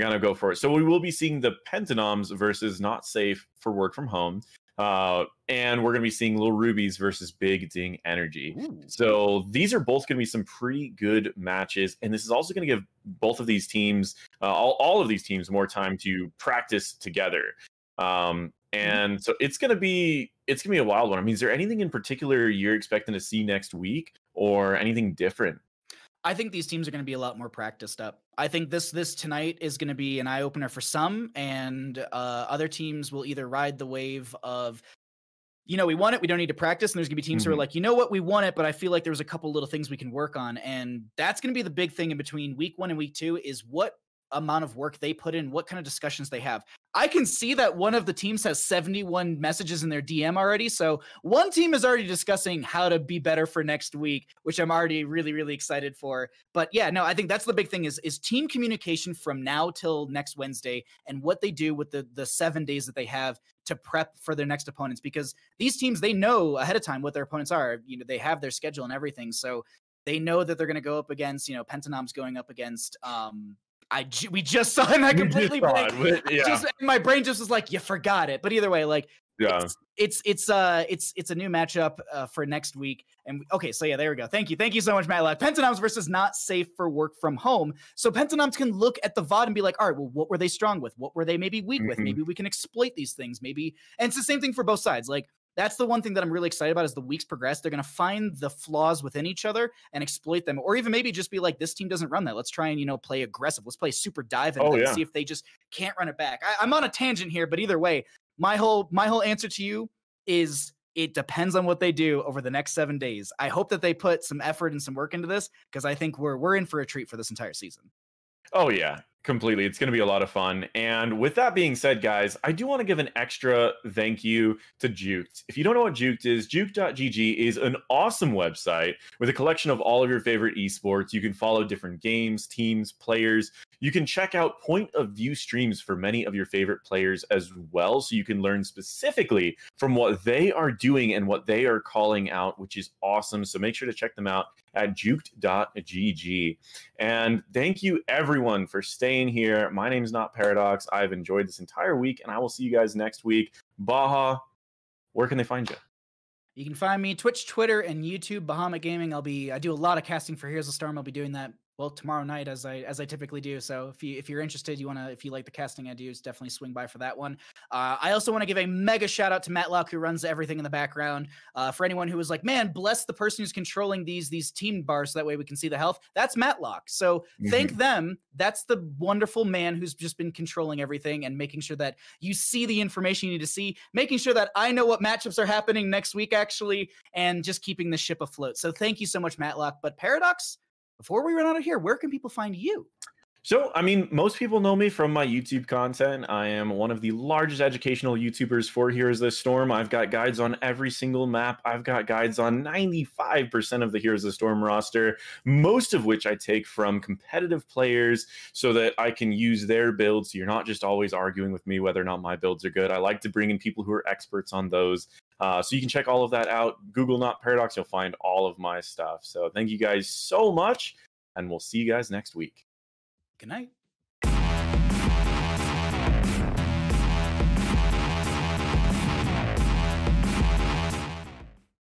of go for it. So we will be seeing the Pentanoms versus Not Safe for Work From Home. And we're going to be seeing Little Rubies versus Big Ding Energy. Ooh. So these are both going to be some pretty good matches. And this is also going to give both of these teams, all of these teams, more time to practice together. And so it's going to be a wild one. I mean, is there anything in particular you're expecting to see next week or anything different? I think these teams are going to be a lot more practiced up. I think this tonight is going to be an eye-opener for some, and other teams will either ride the wave of, you know, we want it, we don't need to practice, and there's going to be teams who are like, you know what, we want it, but I feel like there's a couple little things we can work on, and that's going to be the big thing in between week 1 and week 2 is what amount of work they put in, what kind of discussions they have. I can see that one of the teams has 71 messages in their DM already. So one team is already discussing how to be better for next week, which I'm already really, really excited for. But yeah, no, I think that's the big thing is team communication from now till next Wednesday and what they do with the 7 days that they have to prep for their next opponents, because these teams, they know ahead of time what their opponents are. You know, they have their schedule and everything. So they know that they're going to go up against, you know, Pentanom's going up against, we just saw him. I completely blanked. My brain just was like, you forgot it. But either way, like, it's a new matchup for next week. And okay, so yeah, there we go. Thank you so much, Matt Ladd. Pentanoms versus Not Safe for Work From Home. So Pentanoms can look at the VOD and be like, all right, well, what were they strong with? What were they maybe weak with? Maybe we can exploit these things. Maybe, and it's the same thing for both sides. Like, that's the one thing that I'm really excited about as the weeks progress. They're going to find the flaws within each other and exploit them, or even maybe just be like, this team doesn't run that. Let's try and, you know, play aggressive. Let's play super dive and see if they just can't run it back. I'm on a tangent here, but either way, my whole answer to you is it depends on what they do over the next 7 days. I hope that they put some effort and some work into this because I think we're in for a treat for this entire season. Oh, yeah. Completely. It's going to be a lot of fun. And with that being said, guys, I do want to give an extra thank you to Juked. If you don't know what Juked is, Juked.gg is an awesome website with a collection of all of your favorite esports. You can follow different games, teams, players. You can check out point of view streams for many of your favorite players as well. So you can learn specifically from what they are doing and what they are calling out, which is awesome. So make sure to check them out at juked.gg. And thank you everyone for staying here. My name's Not Paradox. I've enjoyed this entire week, and I will see you guys next week. Baha, where can they find you? You can find me Twitch, Twitter, and YouTube, Bahama Gaming. I do a lot of casting for Heroes of the Storm. I'll be doing that, well, tomorrow night, as I typically do. So if you're interested, if you like the casting I do, definitely swing by for that one. I also want to give a mega shout out to Matlock, who runs everything in the background. For anyone who was like, man, bless the person who's controlling these team bars so that way we can see the health. That's Matlock. So thank them. That's the wonderful man who's just been controlling everything and making sure that you see the information you need to see, making sure that I know what matchups are happening next week, actually, and just keeping the ship afloat. So thank you so much, Matlock. But Paradox, before we run out of here, where can people find you? So, I mean, most people know me from my YouTube content. I am one of the largest educational YouTubers for Heroes of the Storm. I've got guides on every single map. I've got guides on 95% of the Heroes of the Storm roster, most of which I take from competitive players so that I can use their builds. So you're not just always arguing with me whether or not my builds are good. I like to bring in people who are experts on those. So you can check all of that out. Google Not Paradox. You'll find all of my stuff. So thank you guys so much, and we'll see you guys next week. Good night.